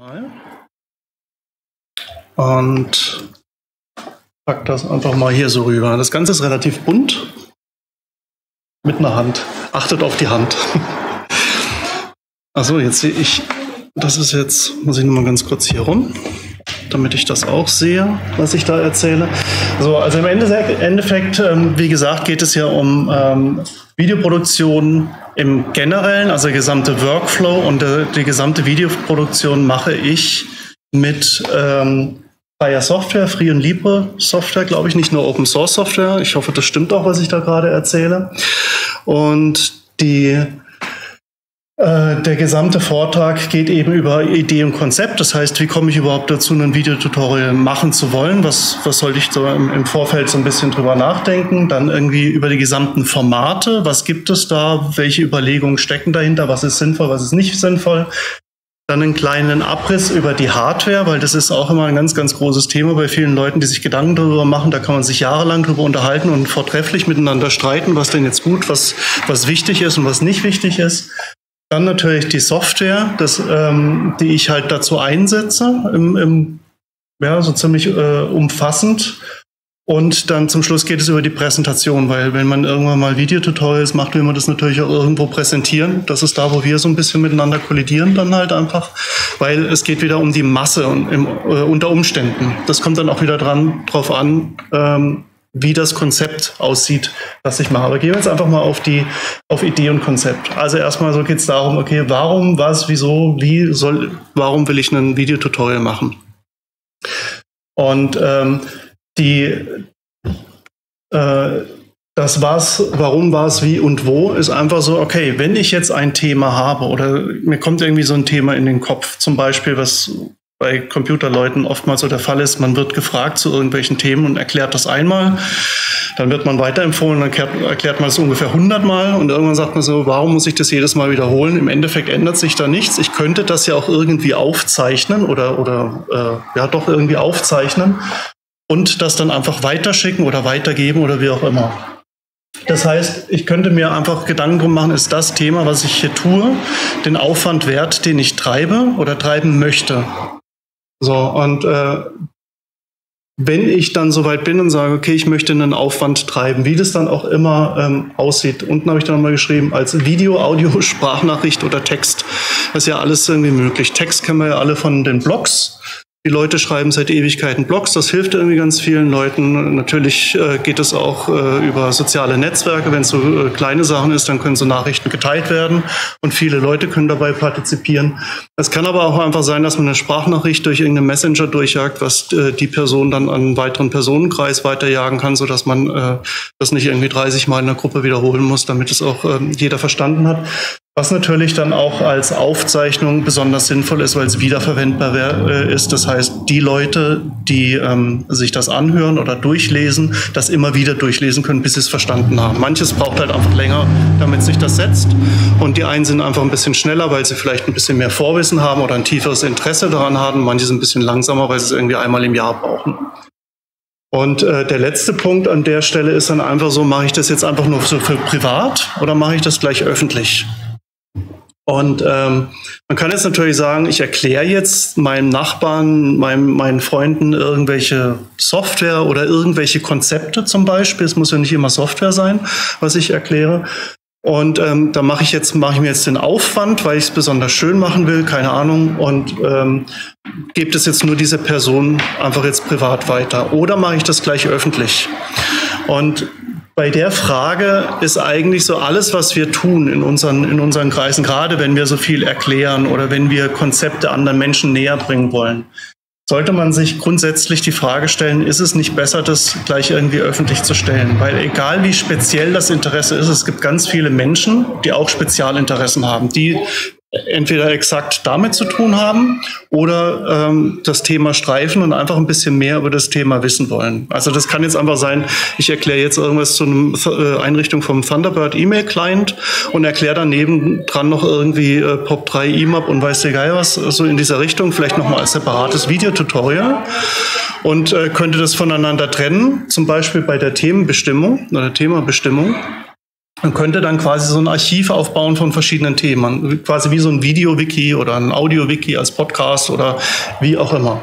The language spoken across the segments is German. mal und pack das einfach mal hier so rüber. Das Ganze ist relativ bunt mit einer Hand. Achtet auf die Hand. Achso, jetzt sehe ich, das ist jetzt, muss ich nochmal ganz kurz hier rum, damit ich das auch sehe, was ich da erzähle. So, also im Endeffekt, wie gesagt, geht es ja um Videoproduktion im Generellen, also der gesamte Workflow und die gesamte Videoproduktion mache ich mit freier Software, Free und Libre Software, glaube ich, nicht nur Open Source Software. Ich hoffe, das stimmt auch, was ich da gerade erzähle. Und der gesamte Vortrag geht eben über Idee und Konzept. Das heißt, wie komme ich überhaupt dazu, ein Videotutorial machen zu wollen? Was sollte ich so im Vorfeld so ein bisschen drüber nachdenken? Dann irgendwie über die gesamten Formate. Was gibt es da? Welche Überlegungen stecken dahinter? Was ist sinnvoll? Was ist nicht sinnvoll? Dann einen kleinen Abriss über die Hardware, weil das ist auch immer ein ganz, ganz großes Thema bei vielen Leuten, die sich Gedanken darüber machen. Da kann man sich jahrelang darüber unterhalten und vortrefflich miteinander streiten, was denn jetzt gut, was wichtig ist und was nicht wichtig ist. Dann natürlich die Software, die ich halt dazu einsetze, ja, so ziemlich umfassend. Und dann zum Schluss geht es über die Präsentation, weil wenn man irgendwann mal Videotutorials macht, will man das natürlich auch irgendwo präsentieren. Das ist da, wo wir so ein bisschen miteinander kollidieren dann halt einfach, weil es geht wieder um die Masse und unter Umständen. Das kommt dann auch wieder drauf an, wie das Konzept aussieht, was ich mache. Aber gehen wir jetzt einfach mal auf Idee und Konzept. Also erstmal so geht es darum, okay, warum, was, wieso, warum will ich ein Videotutorial machen? Und das was, warum, was, wie und wo ist einfach so, okay, wenn ich jetzt ein Thema habe oder mir kommt irgendwie so ein Thema in den Kopf, zum Beispiel was bei Computerleuten oftmals so der Fall ist, man wird gefragt zu irgendwelchen Themen und erklärt das einmal, dann wird man weiterempfohlen, dann erklärt man es ungefähr 100 Mal und irgendwann sagt man so, warum muss ich das jedes Mal wiederholen? Im Endeffekt ändert sich da nichts. Ich könnte das ja auch irgendwie aufzeichnen oder aufzeichnen und das dann einfach weiterschicken oder weitergeben oder wie auch immer. Das heißt, ich könnte mir einfach Gedanken drum machen, ist das Thema, was ich hier tue, den Aufwand wert, den ich treibe oder treiben möchte? So, und wenn ich dann soweit bin und sage, okay, ich möchte einen Aufwand treiben, wie das dann auch immer aussieht. Unten habe ich dann mal geschrieben, als Video, Audio, Sprachnachricht oder Text. Das ist ja alles irgendwie möglich. Text kennen wir ja alle von den Blogs. Die Leute schreiben seit Ewigkeiten Blogs, das hilft irgendwie ganz vielen Leuten. Natürlich geht es auch über soziale Netzwerke. Wenn es so kleine Sachen ist, dann können so Nachrichten geteilt werden und viele Leute können dabei partizipieren. Es kann aber auch einfach sein, dass man eine Sprachnachricht durch irgendeinen Messenger durchjagt, was die Person dann an einen weiteren Personenkreis weiterjagen kann, sodass man das nicht irgendwie 30 Mal in der Gruppe wiederholen muss, damit es auch jeder verstanden hat. Was natürlich dann auch als Aufzeichnung besonders sinnvoll ist, weil es wiederverwendbar ist. Das heißt, die Leute, die sich das anhören oder durchlesen, das immer wieder durchlesen können, bis sie es verstanden haben. Manches braucht halt einfach länger, damit sich das setzt. Und die einen sind einfach ein bisschen schneller, weil sie vielleicht ein bisschen mehr Vorwissen haben oder ein tieferes Interesse daran haben. Manche sind ein bisschen langsamer, weil sie es irgendwie einmal im Jahr brauchen. Und der letzte Punkt an der Stelle ist dann einfach so, mache ich das jetzt einfach nur so für privat oder mache ich das gleich öffentlich? Und man kann jetzt natürlich sagen, ich erkläre jetzt meinem Nachbarn, meinen Freunden irgendwelche Software oder irgendwelche Konzepte zum Beispiel. Es muss ja nicht immer Software sein, was ich erkläre. Und da mache ich mir jetzt den Aufwand, weil ich es besonders schön machen will, keine Ahnung, und gebe das jetzt nur dieser Person einfach jetzt privat weiter. Oder mache ich das gleich öffentlich? Und bei der Frage ist eigentlich so alles, was wir tun in unseren Kreisen, gerade wenn wir so viel erklären oder wenn wir Konzepte anderen Menschen näher bringen wollen, sollte man sich grundsätzlich die Frage stellen, ist es nicht besser, das gleich irgendwie öffentlich zu stellen? Weil egal wie speziell das Interesse ist, es gibt ganz viele Menschen, die auch Spezialinteressen haben, die entweder exakt damit zu tun haben oder das Thema streifen und einfach ein bisschen mehr über das Thema wissen wollen. Also das kann jetzt einfach sein, ich erkläre jetzt irgendwas zu einer Einrichtung vom Thunderbird E-Mail-Client und erkläre daneben dran noch irgendwie POP3, IMAP und weiß der Geier was, so in dieser Richtung, vielleicht nochmal als separates Videotutorial und könnte das voneinander trennen, zum Beispiel bei der Themabestimmung. Man könnte dann quasi so ein Archiv aufbauen von verschiedenen Themen, quasi wie so ein Video-Wiki oder ein Audio-Wiki als Podcast oder wie auch immer.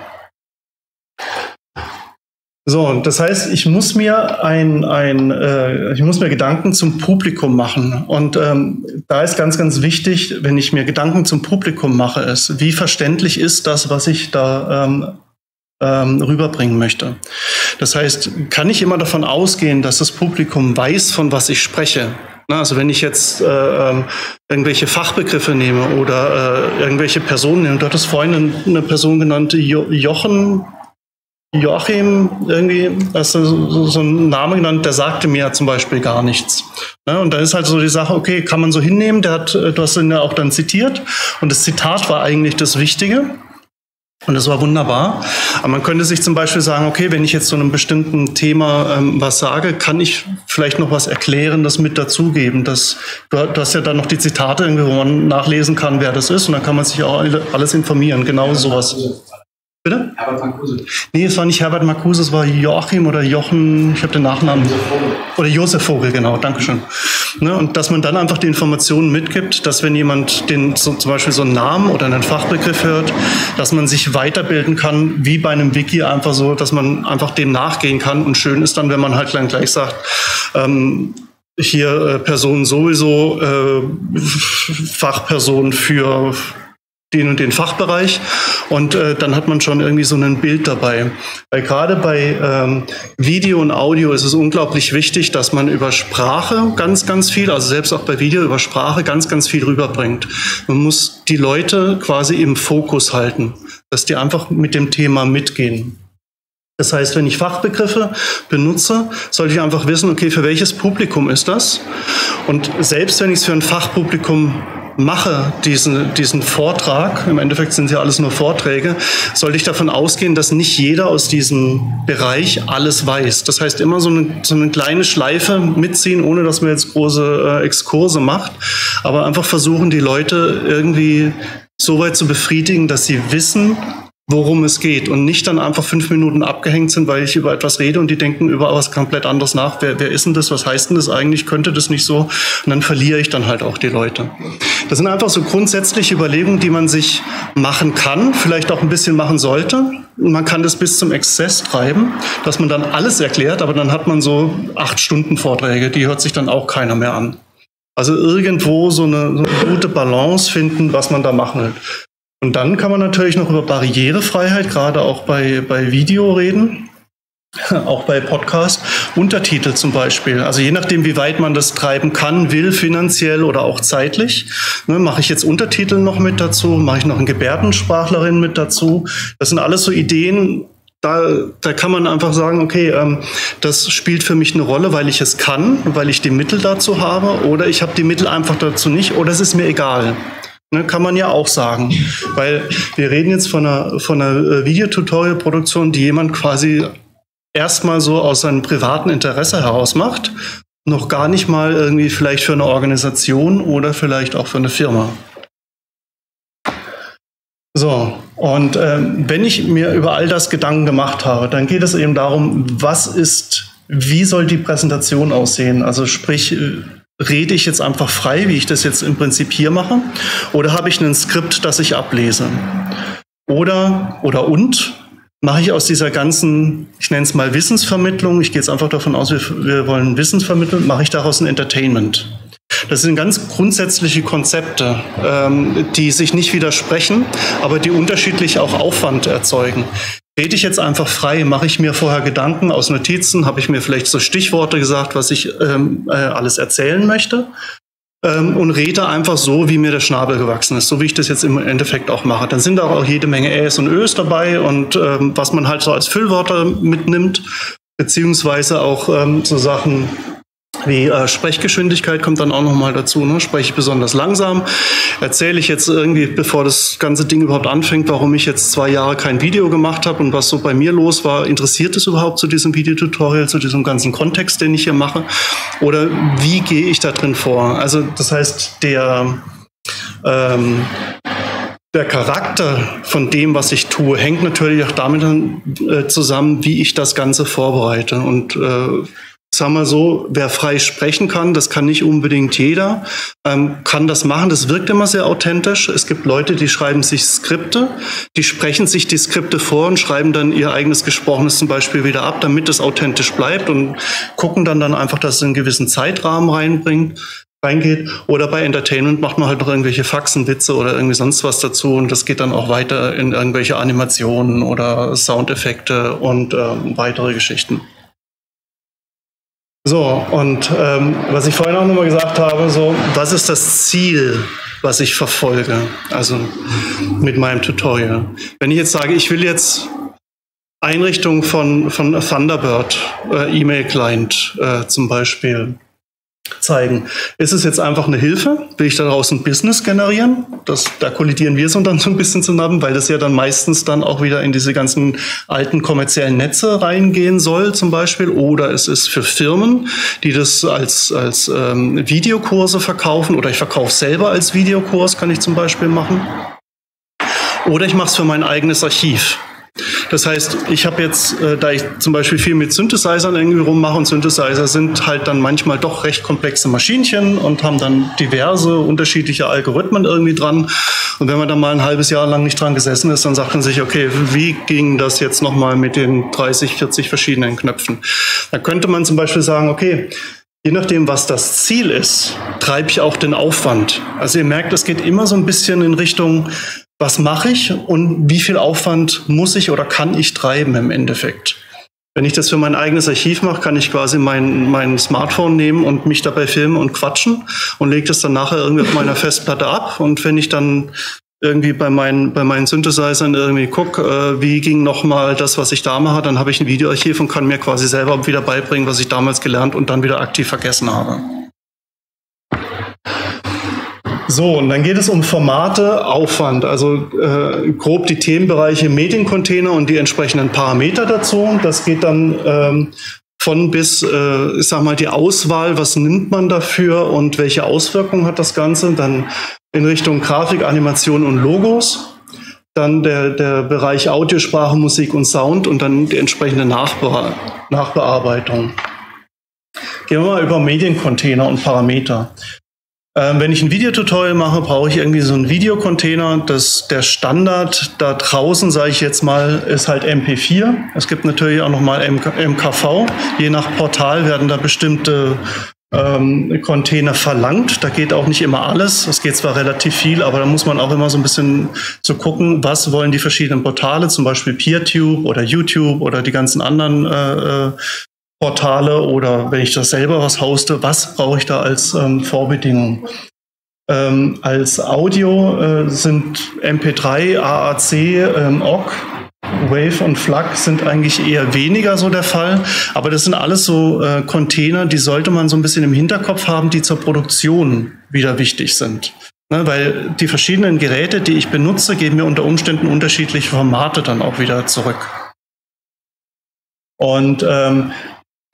So, das heißt, ich muss mir ich muss mir Gedanken zum Publikum machen. Und da ist ganz, ganz wichtig, wenn ich mir Gedanken zum Publikum mache, ist, wie verständlich ist das, was ich da rüberbringen möchte. Das heißt, kann ich immer davon ausgehen, dass das Publikum weiß, von was ich spreche? Na, also wenn ich jetzt irgendwelche Fachbegriffe nehme oder irgendwelche Personen nehme, du hattest vorhin eine Person genannt, Joachim, irgendwie, hast du so einen Namen genannt, der sagte mir zum Beispiel gar nichts. Ja, und dann ist halt so die Sache, okay, kann man so hinnehmen, du hast ihn ja auch dann zitiert und das Zitat war eigentlich das Wichtige und das war wunderbar. Aber man könnte sich zum Beispiel sagen, okay, wenn ich jetzt zu einem bestimmten Thema was sage, kann ich vielleicht noch was Erklärendes mit dazugeben. Du hast ja dann noch die Zitate, wo man nachlesen kann, wer das ist und dann kann man sich auch alles informieren, genau sowas. Bitte? Herbert Marcuse. Nee, es war nicht Herbert Marcuse, es war Joachim oder Jochen, ich habe den Nachnamen. Josef Vogel. Oder Josef Vogel, genau, dankeschön. Ne, und dass man dann einfach die Informationen mitgibt, dass wenn jemand zum Beispiel so einen Namen oder einen Fachbegriff hört, dass man sich weiterbilden kann, wie bei einem Wiki einfach so, dass man einfach dem nachgehen kann. Und schön ist dann, wenn man halt dann gleich sagt, hier Person sowieso, Fachperson für den und den Fachbereich und dann hat man schon irgendwie so ein Bild dabei. Weil gerade bei Video und Audio ist es unglaublich wichtig, dass man über Sprache ganz, ganz viel, also selbst auch bei Video über Sprache ganz, ganz viel rüberbringt. Man muss die Leute quasi im Fokus halten, dass die einfach mit dem Thema mitgehen. Das heißt, wenn ich Fachbegriffe benutze, sollte ich einfach wissen, okay, für welches Publikum ist das? Und selbst wenn ich es für ein Fachpublikum mache, diesen Vortrag, im Endeffekt sind ja alles nur Vorträge, sollte ich davon ausgehen, dass nicht jeder aus diesem Bereich alles weiß. Das heißt, immer so eine kleine Schleife mitziehen, ohne dass man jetzt große Exkurse macht, aber einfach versuchen, die Leute irgendwie so weit zu befriedigen, dass sie wissen, worum es geht und nicht dann einfach 5 Minuten abgehängt sind, weil ich über etwas rede und die denken über was komplett anderes nach. Wer ist denn das? Was heißt denn das eigentlich? Könnte das nicht so? Und dann verliere ich dann halt auch die Leute. Das sind einfach so grundsätzliche Überlegungen, die man sich machen kann, vielleicht auch ein bisschen machen sollte. Man kann das bis zum Exzess treiben, dass man dann alles erklärt, aber dann hat man so 8 Stunden Vorträge, die hört sich dann auch keiner mehr an. Also irgendwo so eine gute Balance finden, was man da machen will. Und dann kann man natürlich noch über Barrierefreiheit, gerade auch bei Video reden, auch bei Podcast, Untertitel zum Beispiel. Also je nachdem, wie weit man das treiben kann, will, finanziell oder auch zeitlich. Ne, mache ich jetzt Untertitel noch mit dazu? Mache ich noch einen Gebärdensprachlerin mit dazu? Das sind alles so Ideen, da kann man einfach sagen, okay, das spielt für mich eine Rolle, weil ich es kann, weil ich die Mittel dazu habe oder ich habe die Mittel einfach dazu nicht oder es ist mir egal. Ne, kann man ja auch sagen, weil wir reden jetzt von einer Videotutorial-Produktion, die jemand quasi erstmal so aus seinem privaten Interesse heraus macht, noch gar nicht mal irgendwie vielleicht für eine Organisation oder vielleicht auch für eine Firma. So, und wenn ich mir über all das Gedanken gemacht habe, dann geht es eben darum, wie soll die Präsentation aussehen? Also sprich, rede ich jetzt einfach frei, wie ich das jetzt im Prinzip hier mache? Oder habe ich ein Skript, das ich ablese? Oder mache ich aus dieser ganzen, ich nenne es mal Wissensvermittlung, ich gehe jetzt einfach davon aus, wir wollen Wissens vermitteln, mache ich daraus ein Entertainment? Das sind ganz grundsätzliche Konzepte, die sich nicht widersprechen, aber die unterschiedlich auch Aufwand erzeugen. Rede ich jetzt einfach frei, mache ich mir vorher Gedanken aus Notizen, habe ich mir vielleicht so Stichworte gesagt, was ich alles erzählen möchte und rede einfach so, wie mir der Schnabel gewachsen ist, so wie ich das jetzt im Endeffekt auch mache. Dann sind da auch jede Menge Äs und Ös dabei und was man halt so als Füllwörter mitnimmt, beziehungsweise auch so Sachen wie Sprechgeschwindigkeit kommt dann auch nochmal dazu. Ne? Spreche ich besonders langsam? Erzähle ich jetzt irgendwie, bevor das ganze Ding überhaupt anfängt, warum ich jetzt 2 Jahre kein Video gemacht habe und was so bei mir los war? Interessiert es überhaupt zu diesem Videotutorial, zu diesem ganzen Kontext, den ich hier mache? Oder wie gehe ich da drin vor? Also das heißt, der Charakter von dem, was ich tue, hängt natürlich auch damit zusammen, wie ich das Ganze vorbereite und sagen wir so, wer frei sprechen kann, das kann nicht unbedingt jeder, kann das machen. Das wirkt immer sehr authentisch. Es gibt Leute, die schreiben sich Skripte, die sprechen sich die Skripte vor und schreiben dann ihr eigenes Gesprochenes zum Beispiel wieder ab, damit es authentisch bleibt, und gucken dann einfach, dass es einen gewissen Zeitrahmen reingeht. Oder bei Entertainment macht man halt noch irgendwelche Faxenwitze oder irgendwie sonst was dazu, und das geht dann auch weiter in irgendwelche Animationen oder Soundeffekte und weitere Geschichten. So, und was ich vorhin auch nochmal gesagt habe, so, was ist das Ziel, was ich verfolge, also mit meinem Tutorial? Wenn ich jetzt sage, ich will jetzt Einrichtung von Thunderbird E-Mail-Client zum Beispiel zeigen. Ist es jetzt einfach eine Hilfe? Will ich daraus ein Business generieren? Da kollidieren wir so dann so ein bisschen zusammen, weil das ja dann meistens dann auch wieder in diese ganzen alten kommerziellen Netze reingehen soll zum Beispiel. Oder es ist für Firmen, die das als Videokurse verkaufen, oder ich verkaufe selber als Videokurs, kann ich zum Beispiel machen. Oder ich mache es für mein eigenes Archiv. Das heißt, ich habe jetzt, da ich zum Beispiel viel mit Synthesizern irgendwie rummache, und Synthesizer sind halt dann manchmal doch recht komplexe Maschinchen und haben dann diverse unterschiedliche Algorithmen irgendwie dran. Und wenn man dann mal ein halbes Jahr lang nicht dran gesessen ist, dann sagt man sich, okay, wie ging das jetzt nochmal mit den 30, 40 verschiedenen Knöpfen? Da könnte man zum Beispiel sagen, okay, je nachdem, was das Ziel ist, treibe ich auch den Aufwand. Also ihr merkt, es geht immer so ein bisschen in Richtung, was mache ich und wie viel Aufwand muss ich oder kann ich treiben im Endeffekt? Wenn ich das für mein eigenes Archiv mache, kann ich quasi mein Smartphone nehmen und mich dabei filmen und quatschen und lege das dann nachher irgendwie auf meiner Festplatte ab. Und wenn ich dann irgendwie bei meinen Synthesizern irgendwie gucke, wie ging nochmal das, was ich da mache, dann habe ich ein Videoarchiv und kann mir quasi selber wieder beibringen, was ich damals gelernt und dann wieder aktiv vergessen habe. So, und dann geht es um Formate, Aufwand, also grob die Themenbereiche Mediencontainer und die entsprechenden Parameter dazu. Das geht dann von bis, ich sag mal, die Auswahl, was nimmt man dafür und welche Auswirkungen hat das Ganze, dann in Richtung Grafik, Animation und Logos. Dann der Bereich Audiosprache, Musik und Sound und dann die entsprechende Nachbearbeitung. Gehen wir mal über Mediencontainer und Parameter. Wenn ich ein Videotutorial mache, brauche ich irgendwie so einen Videocontainer. Der Standard da draußen, sage ich jetzt mal, ist halt MP4. Es gibt natürlich auch nochmal MKV. Je nach Portal werden da bestimmte Container verlangt. Da geht auch nicht immer alles. Es geht zwar relativ viel, aber da muss man auch immer so ein bisschen so gucken, was wollen die verschiedenen Portale, zum Beispiel PeerTube oder YouTube oder die ganzen anderen Portale, oder wenn ich das selber was hoste, was brauche ich da als Vorbedingung? Als Audio sind MP3, AAC, OGG, Wave und FLAC sind eigentlich eher weniger so der Fall, aber das sind alles so Container, die sollte man so ein bisschen im Hinterkopf haben, die zur Produktion wieder wichtig sind. Ne, weil die verschiedenen Geräte, die ich benutze, geben mir unter Umständen unterschiedliche Formate dann auch wieder zurück. Und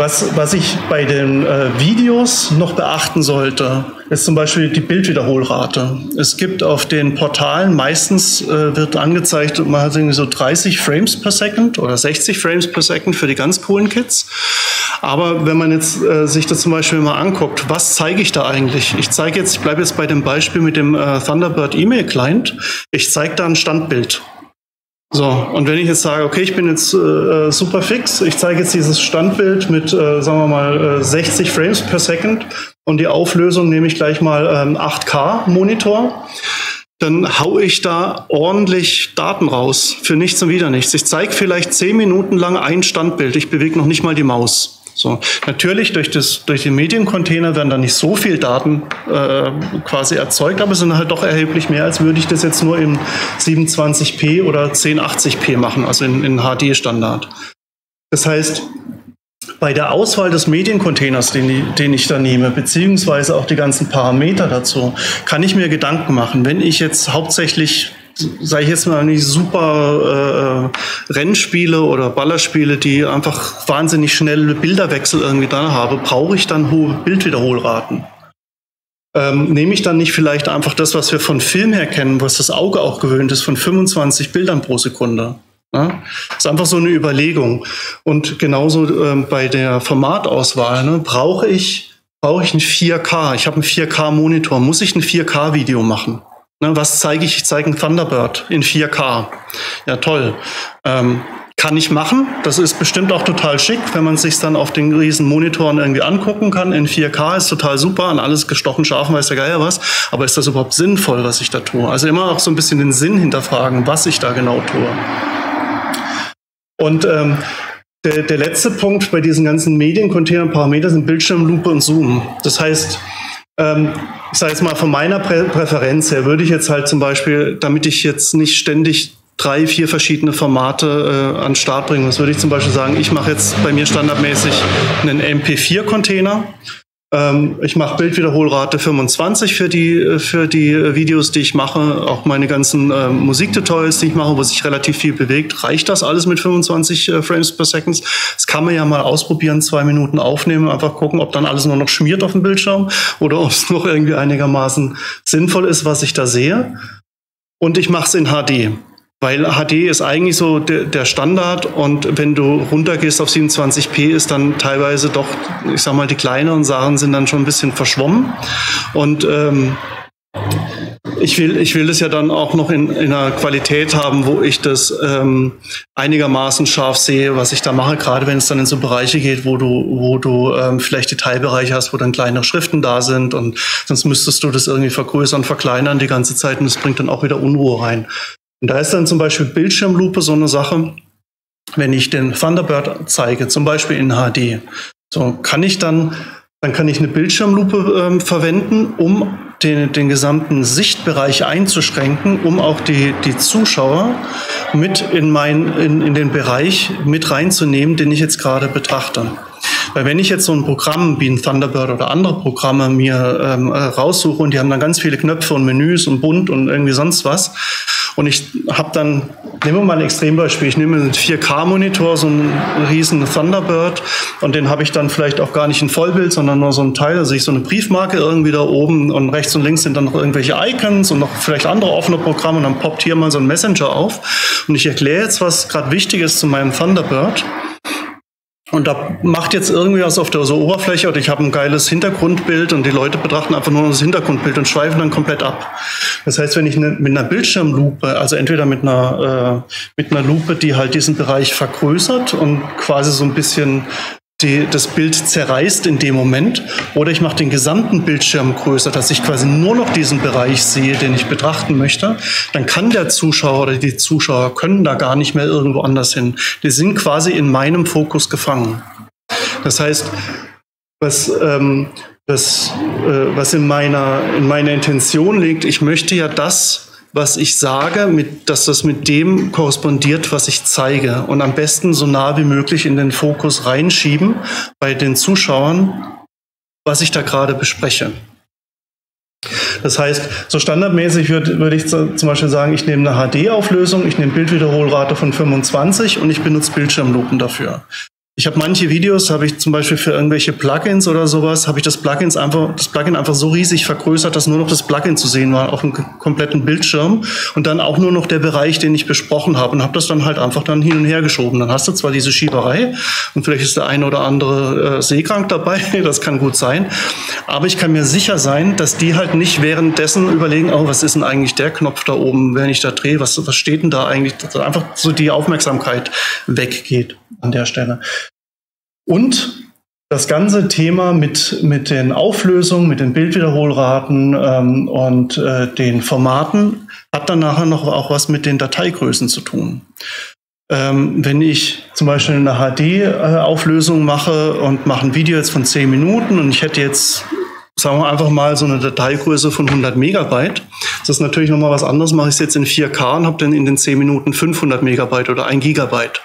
was ich bei den Videos noch beachten sollte, ist zum Beispiel die Bildwiederholrate. Es gibt auf den Portalen meistens wird angezeigt, man hat irgendwie so 30 Frames per Second oder 60 Frames per Second für die ganz coolen Kids. Aber wenn man jetzt sich das zum Beispiel mal anguckt, was zeige ich da eigentlich? Ich bleibe jetzt bei dem Beispiel mit dem Thunderbird E-Mail Client. Ich zeige da ein Standbild. So, und wenn ich jetzt sage, okay, ich bin jetzt super fix, ich zeige jetzt dieses Standbild mit, sagen wir mal, 60 Frames per Second und die Auflösung nehme ich gleich mal 8K-Monitor, dann hau ich da ordentlich Daten raus, für nichts und wieder nichts. Ich zeige vielleicht 10 Minuten lang ein Standbild, ich bewege noch nicht mal die Maus. So, natürlich durch den Mediencontainer werden da nicht so viel Daten quasi erzeugt, aber es sind halt doch erheblich mehr, als würde ich das jetzt nur in 720p oder 1080p machen, also in HD-Standard. Das heißt, bei der Auswahl des Mediencontainers, den ich da nehme, beziehungsweise auch die ganzen Parameter dazu, kann ich mir Gedanken machen. Wenn ich jetzt hauptsächlich, sage ich jetzt mal, nicht super Rennspiele oder Ballerspiele, die einfach wahnsinnig schnelle Bilderwechsel irgendwie da habe, brauche ich dann hohe Bildwiederholraten. Nehme ich dann nicht vielleicht einfach das, was wir von Film her kennen, was das Auge auch gewöhnt ist, von 25 Bildern pro Sekunde? Ne? Das ist einfach so eine Überlegung. Und genauso bei der Formatauswahl, ne? Brauche ich ein 4K? Ich habe einen 4K-Monitor. Muss ich ein 4K-Video machen? Ne? Was zeige ich? Ich zeige ein Thunderbird in 4K. Ja, toll. Kann ich machen. Das ist bestimmt auch total schick, wenn man es sich dann auf den riesen Monitoren irgendwie angucken kann. In 4K ist total super, an alles gestochen scharf, weiß der Geier was. Aber ist das überhaupt sinnvoll, was ich da tue? Also immer auch so ein bisschen den Sinn hinterfragen, was ich da genau tue. Und der letzte Punkt bei diesen ganzen Mediencontainern, Parameter sind Bildschirmlupe und Zoom. Das heißt, ich sage jetzt mal, von meiner Präferenz her würde ich jetzt halt zum Beispiel, damit ich jetzt nicht ständig 3, 4 verschiedene Formate an den Start bringen. Das würde ich zum Beispiel sagen, ich mache jetzt bei mir standardmäßig einen MP4-Container. Ich mache Bildwiederholrate 25 für die Videos, die ich mache. Auch meine ganzen Musiktutorials, die ich mache, wo sich relativ viel bewegt. Reicht das alles mit 25 Frames per Second? Das kann man ja mal ausprobieren, 2 Minuten aufnehmen, einfach gucken, ob dann alles nur noch schmiert auf dem Bildschirm oder ob es noch irgendwie einigermaßen sinnvoll ist, was ich da sehe. Und ich mache es in HD. Weil HD ist eigentlich so der Standard und wenn du runtergehst auf 27p, ist dann teilweise doch, ich sag mal, die kleineren Sachen sind dann schon ein bisschen verschwommen. Und ich will das ja dann auch noch in einer Qualität haben, wo ich das einigermaßen scharf sehe, was ich da mache, gerade wenn es dann in so Bereiche geht, wo du vielleicht Detailbereiche hast, wo dann kleinere Schriften da sind und sonst müsstest du das irgendwie vergrößern, verkleinern die ganze Zeit und das bringt dann auch wieder Unruhe rein. Und da ist dann zum Beispiel Bildschirmlupe so eine Sache, wenn ich den Thunderbird zeige, zum Beispiel in HD, so kann ich eine Bildschirmlupe verwenden, um den gesamten Sichtbereich einzuschränken, um auch die Zuschauer mit in den Bereich mit reinzunehmen, den ich jetzt gerade betrachte. Weil wenn ich jetzt so ein Programm wie ein Thunderbird oder andere Programme mir raussuche und die haben dann ganz viele Knöpfe und Menüs und bunt und irgendwie sonst was und ich habe dann, nehmen wir mal ein Extrembeispiel, ich nehme einen 4K-Monitor, so einen riesen Thunderbird und den habe ich dann vielleicht auch gar nicht in Vollbild, sondern nur so ein Teil, also ich so eine Briefmarke irgendwie da oben und rechts und links sind dann noch irgendwelche Icons und noch vielleicht andere offene Programme und dann poppt hier mal so ein Messenger auf und ich erkläre jetzt, was gerade wichtig ist zu meinem Thunderbird. Und da macht jetzt irgendwie was auf der so Oberfläche oder ich habe ein geiles Hintergrundbild und die Leute betrachten einfach nur das Hintergrundbild und schweifen dann komplett ab. Das heißt, wenn ich mit einer Bildschirmlupe, also entweder mit einer Lupe, die halt diesen Bereich vergrößert und quasi so ein bisschen das Bild zerreißt in dem Moment, oder ich mache den gesamten Bildschirm größer, dass ich quasi nur noch diesen Bereich sehe, den ich betrachten möchte, dann kann der Zuschauer oder die Zuschauer können da gar nicht mehr irgendwo anders hin. Die sind quasi in meinem Fokus gefangen. Das heißt, was in meiner Intention liegt, ich möchte ja das, was ich sage, dass das mit dem korrespondiert, was ich zeige. Und am besten so nah wie möglich in den Fokus reinschieben bei den Zuschauern, was ich da gerade bespreche. Das heißt, so standardmäßig würde ich zum Beispiel sagen, ich nehme eine HD-Auflösung, ich nehme Bildwiederholrate von 25 und ich benutze Bildschirmlupen dafür. Ich habe manche Videos, habe ich zum Beispiel für irgendwelche Plugins oder sowas, habe ich das Plugin einfach so riesig vergrößert, dass nur noch das Plugin zu sehen war auf dem kompletten Bildschirm und dann auch nur noch der Bereich, den ich besprochen habe und habe das dann halt einfach dann hin und her geschoben. Dann hast du zwar diese Schieberei und vielleicht ist der eine oder andere seekrank dabei, das kann gut sein, aber ich kann mir sicher sein, dass die halt nicht währenddessen überlegen, oh, was ist denn eigentlich der Knopf da oben, wenn ich da drehe, was steht denn da eigentlich, dass einfach so die Aufmerksamkeit weggeht an der Stelle. Und das ganze Thema mit den Auflösungen, mit den Bildwiederholraten und den Formaten hat dann nachher noch auch was mit den Dateigrößen zu tun. Wenn ich zum Beispiel eine HD-Auflösung mache und mache ein Video jetzt von 10 Minuten und ich hätte jetzt, sagen wir einfach mal, so eine Dateigröße von 100 Megabyte. Das ist natürlich nochmal was anderes, mache ich es jetzt in 4K und habe dann in den 10 Minuten 500 Megabyte oder 1 Gigabyte.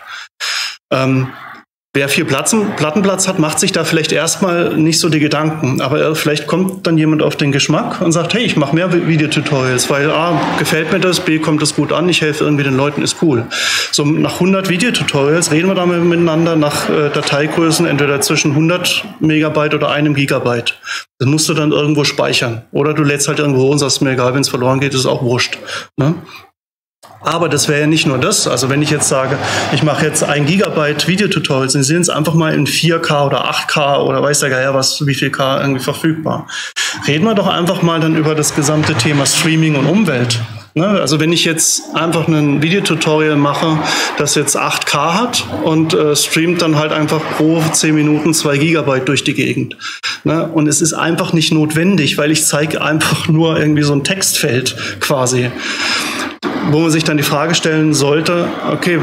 Wer viel Plattenplatz hat, macht sich da vielleicht erstmal nicht so die Gedanken. Aber vielleicht kommt dann jemand auf den Geschmack und sagt, hey, ich mache mehr Videotutorials, weil A, gefällt mir das, B, kommt das gut an, ich helfe irgendwie den Leuten, ist cool. So nach 100 Videotutorials reden wir da miteinander nach Dateigrößen, entweder zwischen 100 Megabyte oder 1 Gigabyte. Das musst du dann irgendwo speichern. Oder du lädst halt irgendwo und sagst, mir egal, wenn es verloren geht, ist auch wurscht. Ne? Aber das wäre ja nicht nur das. Also wenn ich jetzt sage, ich mache jetzt 1 Gigabyte Videotutorials und Sie sehen es einfach mal in 4K oder 8K oder weiß der Geier was, wie viel K irgendwie verfügbar. Reden wir doch einfach mal dann über das gesamte Thema Streaming und Umwelt. Also wenn ich jetzt einfach ein Videotutorial mache, das jetzt 8K hat und streamt dann halt einfach pro 10 Minuten 2 Gigabyte durch die Gegend. Ne? Und es ist einfach nicht notwendig, weil ich zeige einfach nur irgendwie so ein Textfeld quasi. Wo man sich dann die Frage stellen sollte, okay,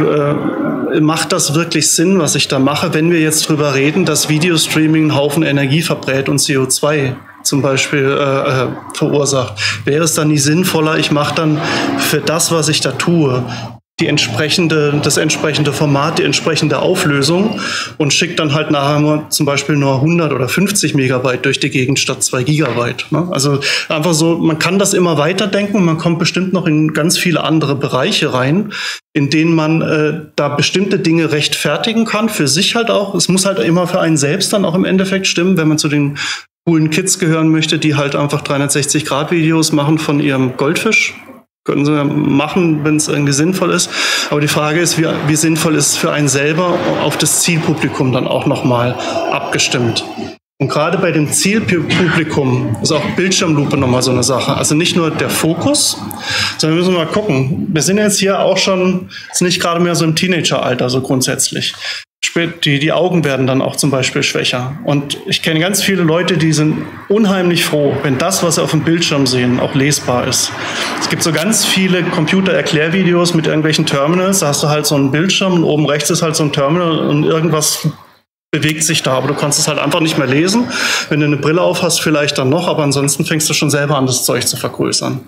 macht das wirklich Sinn, was ich da mache, wenn wir jetzt drüber reden, dass Videostreaming einen Haufen Energie verbrät und CO2 zum Beispiel verursacht. Wäre es dann nicht sinnvoller, ich mache dann für das, was ich da tue, das entsprechende Format, die entsprechende Auflösung und schicke dann halt nachher nur, zum Beispiel nur 100 oder 50 Megabyte durch die Gegend statt 2 Gigabyte. Ne? Also einfach so, man kann das immer weiterdenken und man kommt bestimmt noch in ganz viele andere Bereiche rein, in denen man da bestimmte Dinge rechtfertigen kann, für sich halt auch. Es muss halt immer für einen selbst dann auch im Endeffekt stimmen, wenn man zu den coolen Kids gehören möchte, die halt einfach 360-Grad-Videos machen von ihrem Goldfisch. Können sie machen, wenn es irgendwie sinnvoll ist. Aber die Frage ist, wie sinnvoll ist es für einen selber auf das Zielpublikum dann auch nochmal abgestimmt. Und gerade bei dem Zielpublikum ist auch Bildschirmlupe nochmal so eine Sache. Also nicht nur der Fokus, sondern wir müssen mal gucken. Wir sind jetzt hier auch schon, ist nicht gerade mehr so im Teenageralter, so grundsätzlich. Die Augen werden dann auch zum Beispiel schwächer. Und ich kenne ganz viele Leute, die sind unheimlich froh, wenn das, was sie auf dem Bildschirm sehen, auch lesbar ist. Es gibt so ganz viele Computer-Erklärvideos mit irgendwelchen Terminals. Da hast du halt so einen Bildschirm und oben rechts ist halt so ein Terminal und irgendwas bewegt sich da. Aber du kannst es halt einfach nicht mehr lesen. Wenn du eine Brille auf hast, vielleicht dann noch. Aber ansonsten fängst du schon selber an, das Zeug zu vergrößern.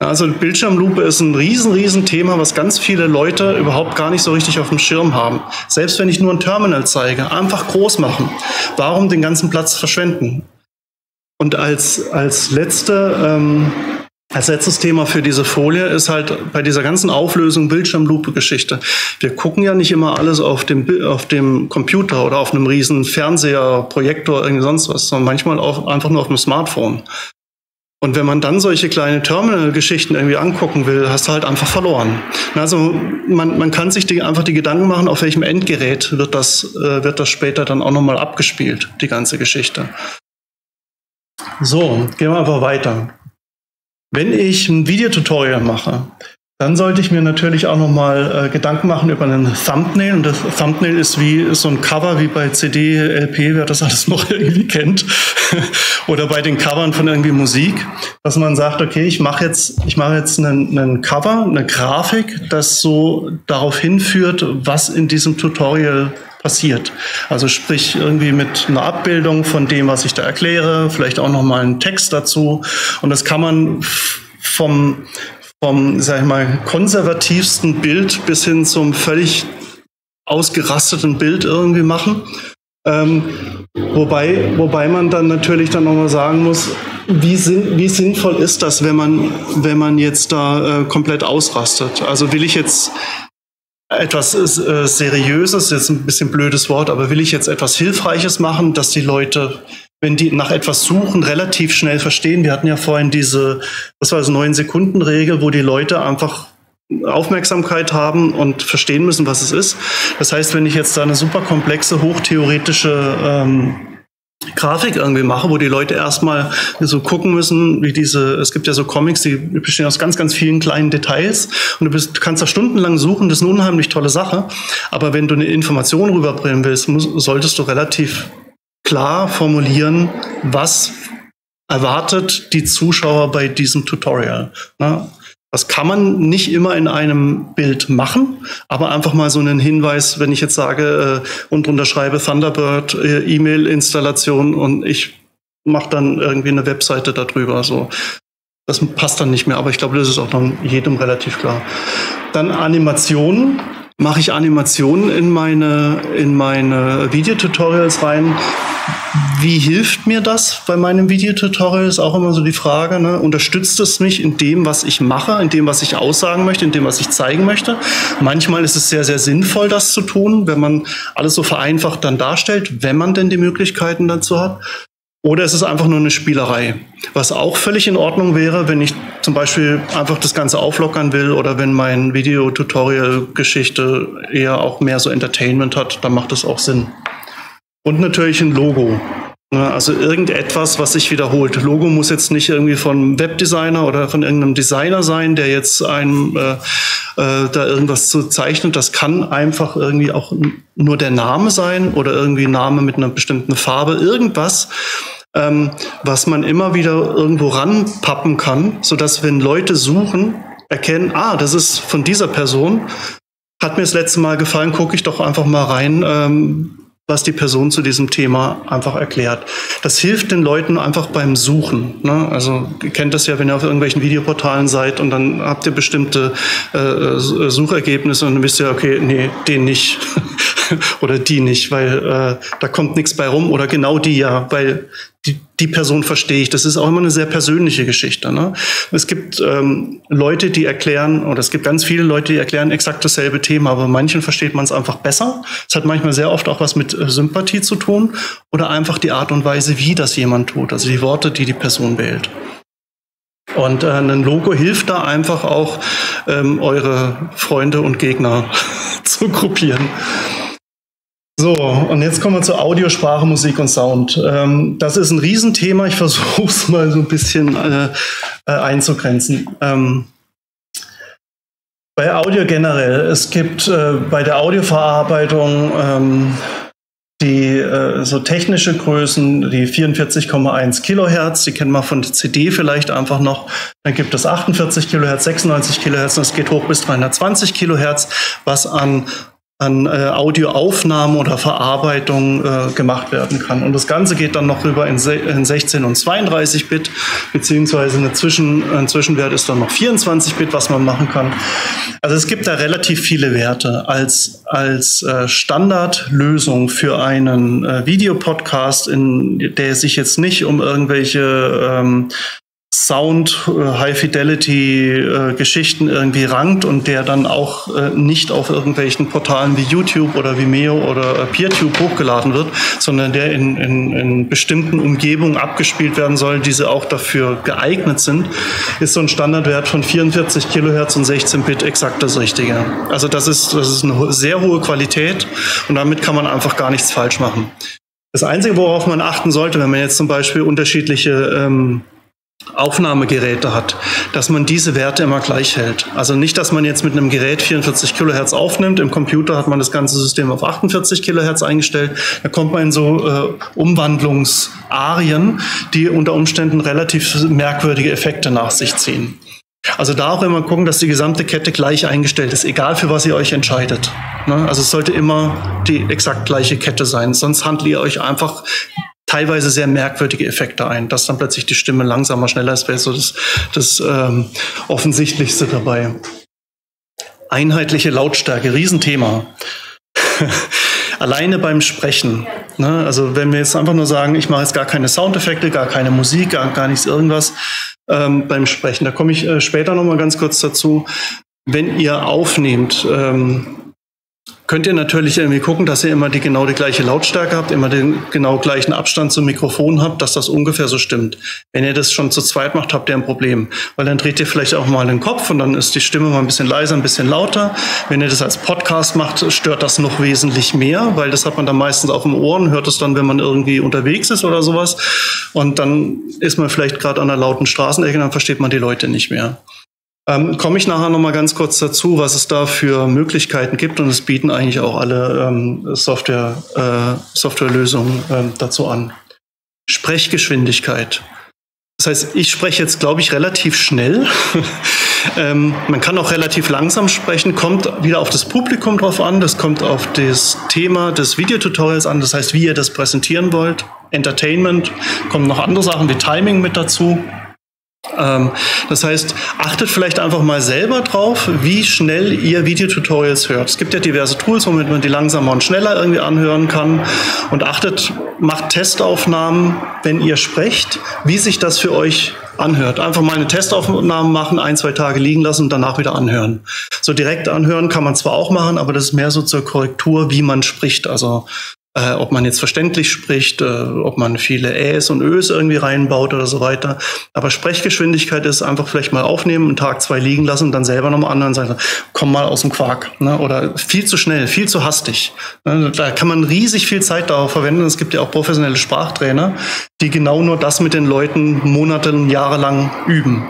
Also Bildschirmlupe ist ein riesen Thema, was ganz viele Leute überhaupt gar nicht so richtig auf dem Schirm haben. Selbst wenn ich nur ein Terminal zeige, einfach groß machen. Warum den ganzen Platz verschwenden? Und als letztes Thema für diese Folie ist halt bei dieser ganzen Auflösung Bildschirmlupe-Geschichte. Wir gucken ja nicht immer alles auf dem Computer oder auf einem riesen Fernseher, Projektor, irgendwie sonst was, sondern manchmal auch einfach nur auf dem Smartphone. Und wenn man dann solche kleine Terminal-Geschichten irgendwie angucken will, hast du halt einfach verloren. Also man kann sich einfach die Gedanken machen, auf welchem Endgerät wird das später dann auch nochmal abgespielt, die ganze Geschichte. So, gehen wir einfach weiter. Wenn ich ein Videotutorial mache, dann sollte ich mir natürlich auch nochmal Gedanken machen über einen Thumbnail. Und das Thumbnail ist so ein Cover wie bei CD, LP, wer das alles noch irgendwie kennt. Oder bei den Covern von irgendwie Musik, dass man sagt, okay, ich mache jetzt einen Cover, eine Grafik, das so darauf hinführt, was in diesem Tutorial passiert. Also sprich irgendwie mit einer Abbildung von dem, was ich da erkläre, vielleicht auch nochmal einen Text dazu. Und das kann man vom sag ich mal, konservativsten Bild bis hin zum völlig ausgerasteten Bild irgendwie machen. Wobei man dann natürlich dann nochmal sagen muss, wie sinnvoll ist das, wenn man jetzt da komplett ausrastet? Also will ich jetzt etwas Seriöses, jetzt ein bisschen blödes Wort, aber will ich jetzt etwas Hilfreiches machen, dass die Leute, wenn die nach etwas suchen, relativ schnell verstehen. Wir hatten ja vorhin diese, was war das, 9-Sekunden-Regel, wo die Leute einfach Aufmerksamkeit haben und verstehen müssen, was es ist. Das heißt, wenn ich jetzt da eine super komplexe, hochtheoretische Grafik irgendwie mache, wo die Leute erstmal so gucken müssen, wie es gibt ja so Comics, die bestehen aus ganz vielen kleinen Details und du kannst da stundenlang suchen, das ist eine unheimlich tolle Sache, aber wenn du eine Information rüberbringen willst, solltest du relativ klar formulieren, was erwartet die Zuschauer bei diesem Tutorial. Ne? Das kann man nicht immer in einem Bild machen, aber einfach mal so einen Hinweis, wenn ich jetzt sage und unterschreibe Thunderbird, E-Mail-Installation und ich mache dann irgendwie eine Webseite darüber. So. Das passt dann nicht mehr, aber ich glaube, das ist auch dann jedem relativ klar. Dann Animationen. Mache ich Animationen in meine Videotutorials rein? Wie hilft mir das bei meinem Videotutorial? Ist auch immer so die Frage, ne? Unterstützt es mich in dem, was ich mache, in dem, was ich aussagen möchte, in dem, was ich zeigen möchte? Manchmal ist es sehr sinnvoll, das zu tun, wenn man alles so vereinfacht dann darstellt, wenn man denn die Möglichkeiten dazu hat. Oder es ist einfach nur eine Spielerei, was auch völlig in Ordnung wäre, wenn ich zum Beispiel einfach das Ganze auflockern will oder wenn mein Videotutorial-Geschichte eher auch mehr so Entertainment hat, dann macht das auch Sinn. Und natürlich ein Logo, also irgendetwas, was sich wiederholt. Logo muss jetzt nicht irgendwie von Webdesigner oder von irgendeinem Designer sein, der jetzt einem da irgendwas zu zeichnet. Das kann einfach irgendwie auch nur der Name sein oder irgendwie Name mit einer bestimmten Farbe, irgendwas, was man immer wieder irgendwo ranpappen kann, sodass, wenn Leute suchen, erkennen, ah, das ist von dieser Person, hat mir das letzte Mal gefallen, gucke ich doch einfach mal rein, was die Person zu diesem Thema einfach erklärt. Das hilft den Leuten einfach beim Suchen, ne? Also ihr kennt das ja, wenn ihr auf irgendwelchen Videoportalen seid und dann habt ihr bestimmte Suchergebnisse und dann wisst ihr, okay, nee, den nicht oder die nicht, weil da kommt nichts bei rum oder genau die ja, weil die Person verstehe ich. Das ist auch immer eine sehr persönliche Geschichte, ne? Es gibt Leute, die erklären, oder es gibt ganz viele Leute, die erklären exakt dasselbe Thema, aber manchen versteht man es einfach besser. Es hat manchmal sehr oft auch was mit Sympathie zu tun oder einfach die Art und Weise, wie das jemand tut, also die Worte, die die Person wählt. Und ein Logo hilft da einfach auch, eure Freunde und Gegner zu gruppieren. So, und jetzt kommen wir zur Audiosprache, Musik und Sound. Das ist ein Riesenthema. Ich versuche es mal so ein bisschen einzugrenzen. Bei Audio generell, es gibt bei der Audioverarbeitung so technische Größen, die 44,1 Kilohertz, die kennen wir von der CD vielleicht einfach noch. Dann gibt es 48 Kilohertz, 96 Kilohertz, und es geht hoch bis 320 Kilohertz, was an Audioaufnahmen oder Verarbeitung gemacht werden kann. Und das Ganze geht dann noch rüber in 16 und 32 Bit, beziehungsweise ein Zwischenwert ist dann noch 24 Bit, was man machen kann. Also es gibt da relativ viele Werte. Als Standardlösung für einen Videopodcast, der sich jetzt nicht um irgendwelche Sound, High-Fidelity-Geschichten irgendwie rankt und der dann auch nicht auf irgendwelchen Portalen wie YouTube oder Vimeo oder PeerTube hochgeladen wird, sondern der in bestimmten Umgebungen abgespielt werden soll, diese auch dafür geeignet sind, ist so ein Standardwert von 44 Kilohertz und 16 Bit exakt das Richtige. Also das ist eine sehr hohe Qualität und damit kann man einfach gar nichts falsch machen. Das Einzige, worauf man achten sollte, wenn man jetzt zum Beispiel unterschiedliche Aufnahmegeräte hat, dass man diese Werte immer gleich hält. Also nicht, dass man jetzt mit einem Gerät 44 Kilohertz aufnimmt, im Computer hat man das ganze System auf 48 Kilohertz eingestellt, da kommt man in so Umwandlungsarien, die unter Umständen relativ merkwürdige Effekte nach sich ziehen. Also da auch immer gucken, dass die gesamte Kette gleich eingestellt ist, egal für was ihr euch entscheidet. Ne? Also es sollte immer die exakt gleiche Kette sein, sonst handelt ihr euch einfach teilweise sehr merkwürdige Effekte ein, dass dann plötzlich die Stimme langsamer, schneller ist, wäre so das Offensichtlichste dabei. Einheitliche Lautstärke, Riesenthema. Alleine beim Sprechen, ne? Also wenn wir jetzt einfach nur sagen, ich mache jetzt gar keine Soundeffekte, gar keine Musik, gar nichts irgendwas beim Sprechen, da komme ich später nochmal ganz kurz dazu. Wenn ihr aufnehmt, könnt ihr natürlich irgendwie gucken, dass ihr immer genau die gleiche Lautstärke habt, immer den genau gleichen Abstand zum Mikrofon habt, dass das ungefähr so stimmt. Wenn ihr das schon zu zweit macht, habt ihr ein Problem, weil dann dreht ihr vielleicht auch mal den Kopf und dann ist die Stimme mal ein bisschen leiser, ein bisschen lauter. Wenn ihr das als Podcast macht, stört das noch wesentlich mehr, weil das hat man dann meistens auch im Ohr und hört es dann, wenn man irgendwie unterwegs ist oder sowas. Und dann ist man vielleicht gerade an einer lauten Straßenecke, dann versteht man die Leute nicht mehr. Komme ich nachher noch mal ganz kurz dazu, was es da für Möglichkeiten gibt, und es bieten eigentlich auch alle Softwarelösungen dazu an. Sprechgeschwindigkeit. Das heißt, ich spreche jetzt, glaube ich, relativ schnell. Man kann auch relativ langsam sprechen, kommt wieder auf das Publikum drauf an, das kommt auf das Thema des Videotutorials an, das heißt, wie ihr das präsentieren wollt. Entertainment, kommen noch andere Sachen wie Timing mit dazu. Das heißt, achtet vielleicht einfach mal selber drauf, wie schnell ihr Videotutorials hört. Es gibt ja diverse Tools, womit man die langsamer und schneller irgendwie anhören kann. Und macht Testaufnahmen, wenn ihr sprecht, wie sich das für euch anhört. Einfach mal eine Testaufnahme machen, 1, 2 Tage liegen lassen und danach wieder anhören. So direkt anhören kann man zwar auch machen, aber das ist mehr so zur Korrektur, wie man spricht. Also ob man jetzt verständlich spricht, ob man viele Äs und Ös irgendwie reinbaut oder so weiter. Aber Sprechgeschwindigkeit ist einfach vielleicht mal aufnehmen, einen Tag, zwei liegen lassen und dann selber nochmal anhören, sagen, komm mal aus dem Quark. Ne? Oder viel zu schnell, viel zu hastig. Ne? Da kann man riesig viel Zeit darauf verwenden. Es gibt ja auch professionelle Sprachtrainer, die genau nur das mit den Leuten Monate und Jahre lang üben.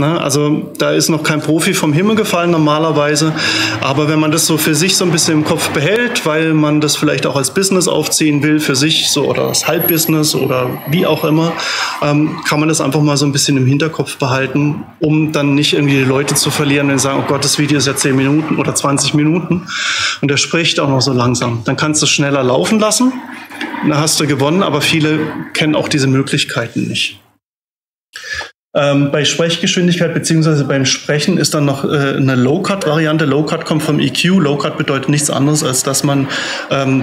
Also da ist noch kein Profi vom Himmel gefallen normalerweise, aber wenn man das so für sich so ein bisschen im Kopf behält, weil man das vielleicht auch als Business aufziehen will für sich so oder als Halbbusiness oder wie auch immer, kann man das einfach mal so ein bisschen im Hinterkopf behalten, um dann nicht irgendwie die Leute zu verlieren und sagen, oh Gott, das Video ist ja 10 Minuten oder 20 Minuten und der spricht auch noch so langsam. Dann kannst du es schneller laufen lassen, dann hast du gewonnen, aber viele kennen auch diese Möglichkeiten nicht. Bei Sprechgeschwindigkeit bzw. beim Sprechen ist dann noch eine Low-Cut-Variante. Low-Cut kommt vom EQ. Low-Cut bedeutet nichts anderes, als dass man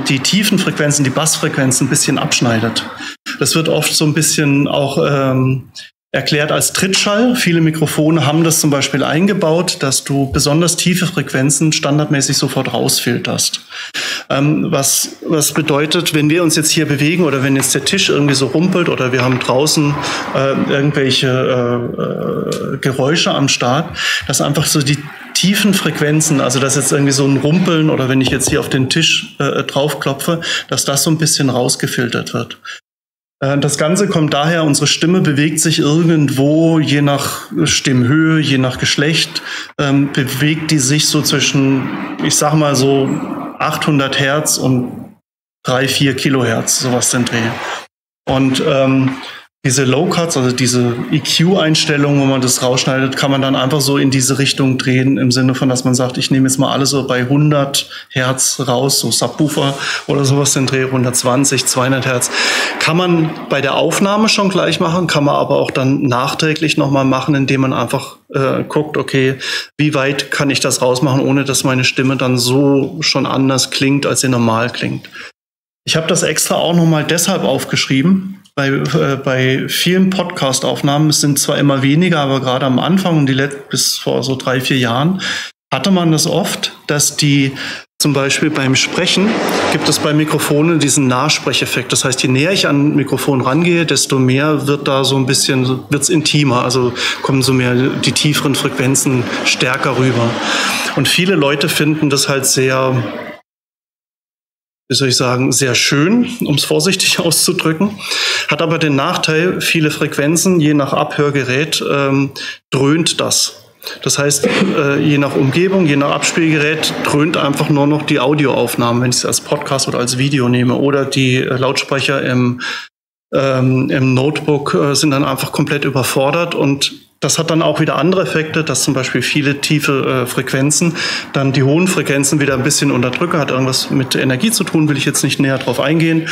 die tiefen Frequenzen, die Bassfrequenzen ein bisschen abschneidet. Das wird oft so ein bisschen auch erklärt als Trittschall. Viele Mikrofone haben das zum Beispiel eingebaut, dass du besonders tiefe Frequenzen standardmäßig sofort rausfilterst. Was bedeutet, wenn wir uns jetzt hier bewegen oder wenn jetzt der Tisch irgendwie so rumpelt oder wir haben draußen irgendwelche Geräusche am Start, dass einfach so die tiefen Frequenzen, also dass jetzt irgendwie so ein Rumpeln oder wenn ich jetzt hier auf den Tisch draufklopfe, dass das so ein bisschen rausgefiltert wird. Das Ganze kommt daher, unsere Stimme bewegt sich irgendwo, je nach Stimmhöhe, je nach Geschlecht, bewegt die sich so zwischen, ich sag mal so 800 Hertz und 3-4 Kilohertz, sowas den Dreh. Und diese Low-Cuts, also diese EQ-Einstellung, wo man das rausschneidet, kann man dann einfach so in diese Richtung drehen, im Sinne von, dass man sagt, ich nehme jetzt mal alles so bei 100 Hertz raus, so Subwoofer oder sowas den Dreh, 120, 200 Hertz. Kann man bei der Aufnahme schon gleich machen, kann man aber auch dann nachträglich nochmal machen, indem man einfach guckt, okay, wie weit kann ich das rausmachen, ohne dass meine Stimme dann so schon anders klingt, als sie normal klingt. Ich habe das extra auch nochmal deshalb aufgeschrieben. Bei vielen Podcast-Aufnahmen, es sind zwar immer weniger, aber gerade am Anfang und bis vor so 3-4 Jahren hatte man das oft, dass die zum Beispiel beim Sprechen gibt es bei Mikrofonen diesen Nahsprecheffekt. Das heißt, je näher ich an ein Mikrofon rangehe, desto mehr wird da so ein bisschen, wird's intimer. Also kommen so mehr die tieferen Frequenzen stärker rüber. Und viele Leute finden das halt sehr, wie soll ich sagen, sehr schön, um es vorsichtig auszudrücken, hat aber den Nachteil, viele Frequenzen, je nach Abhörgerät, dröhnt das. Das heißt, je nach Umgebung, je nach Abspielgerät dröhnt einfach nur noch die Audioaufnahmen, wenn ich es als Podcast oder als Video nehme. Oder die Lautsprecher im Notebook sind dann einfach komplett überfordert und das hat dann auch wieder andere Effekte, dass zum Beispiel viele tiefe Frequenzen dann die hohen Frequenzen wieder ein bisschen unterdrücken. Hat irgendwas mit Energie zu tun, will ich jetzt nicht näher drauf eingehen.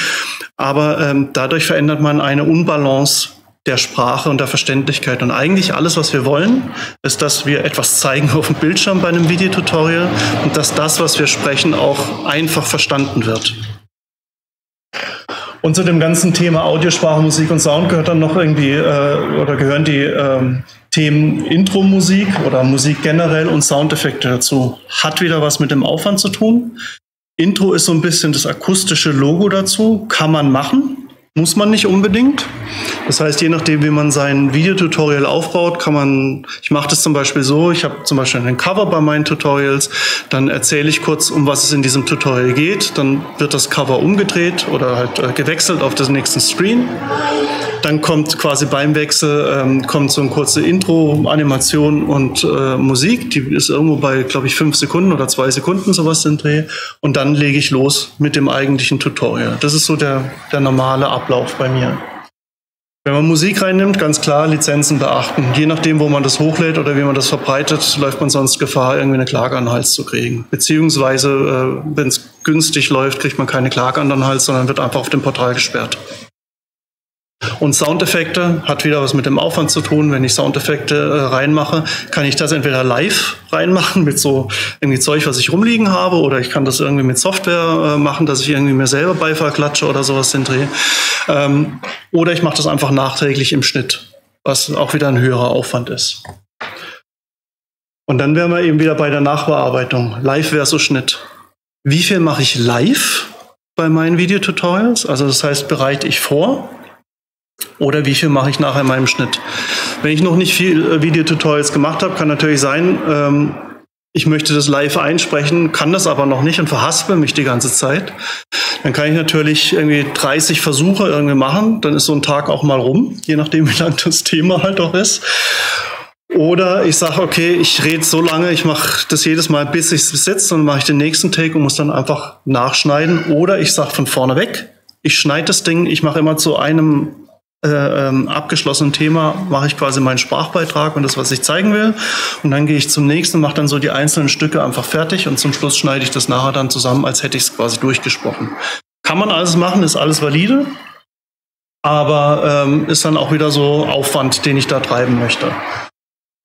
Aber dadurch verändert man eine Unbalance der Sprache und der Verständlichkeit. Und eigentlich alles, was wir wollen, ist, dass wir etwas zeigen auf dem Bildschirm bei einem Videotutorial und dass das, was wir sprechen, auch einfach verstanden wird. Und zu dem ganzen Thema Audiosprache, Musik und Sound gehört dann noch irgendwie oder gehören die Themen Intro-Musik oder Musik generell und Soundeffekte dazu. Hat wieder was mit dem Aufwand zu tun. Intro ist so ein bisschen das akustische Logo dazu. Kann man machen, muss man nicht unbedingt. Das heißt, je nachdem, wie man sein Videotutorial aufbaut, kann man, ich mache das zum Beispiel so, ich habe zum Beispiel einen Cover bei meinen Tutorials, dann erzähle ich kurz, um was es in diesem Tutorial geht, dann wird das Cover umgedreht oder halt gewechselt auf den nächsten Screen. Dann kommt quasi beim Wechsel kommt so eine kurze Intro, Animation und Musik, die ist irgendwo bei, glaube ich, 5 Sekunden oder 2 Sekunden sowas den Dreh und dann lege ich los mit dem eigentlichen Tutorial. Das ist so der normale Ablauf bei mir. Wenn man Musik reinnimmt, ganz klar Lizenzen beachten. Je nachdem, wo man das hochlädt oder wie man das verbreitet, läuft man sonst Gefahr, irgendwie eine Klage an den Hals zu kriegen. Beziehungsweise, wenn es günstig läuft, kriegt man keine Klage an den Hals, sondern wird einfach auf dem Portal gesperrt. Und Soundeffekte hat wieder was mit dem Aufwand zu tun. Wenn ich Soundeffekte reinmache, kann ich das entweder live reinmachen mit so irgendwie Zeug, was ich rumliegen habe, oder ich kann das irgendwie mit Software machen, dass ich irgendwie mir selber Beifall klatsche oder sowas den Dreh. Oder ich mache das einfach nachträglich im Schnitt, was auch wieder ein höherer Aufwand ist. Und dann wären wir eben wieder bei der Nachbearbeitung. Live versus Schnitt. Wie viel mache ich live? bei meinen Videotutorials. Also das heißt, bereite ich vor oder wie viel mache ich nachher in meinem Schnitt. Wenn ich noch nicht viel Videotutorials gemacht habe, kann natürlich sein, ich möchte das live einsprechen, kann das aber noch nicht und verhaspel mich die ganze Zeit. Dann kann ich natürlich irgendwie 30 Versuche irgendwie machen. Dann ist so ein Tag auch mal rum, je nachdem, wie lang das Thema halt auch ist. Oder ich sage, okay, ich rede so lange, ich mache das jedes Mal, bis ich es sitze, dann mache ich den nächsten Take und muss dann einfach nachschneiden. Oder ich sage von vorne weg, ich schneide das Ding, ich mache immer zu einem abgeschlossenen Thema mache ich quasi meinen Sprachbeitrag und das, was ich zeigen will. Und dann gehe ich zum nächsten, mache dann so die einzelnen Stücke einfach fertig und zum Schluss schneide ich das nachher dann zusammen, als hätte ich es quasi durchgesprochen. Kann man alles machen, ist alles valide, aber ist dann auch wieder so Aufwand, den ich da treiben möchte.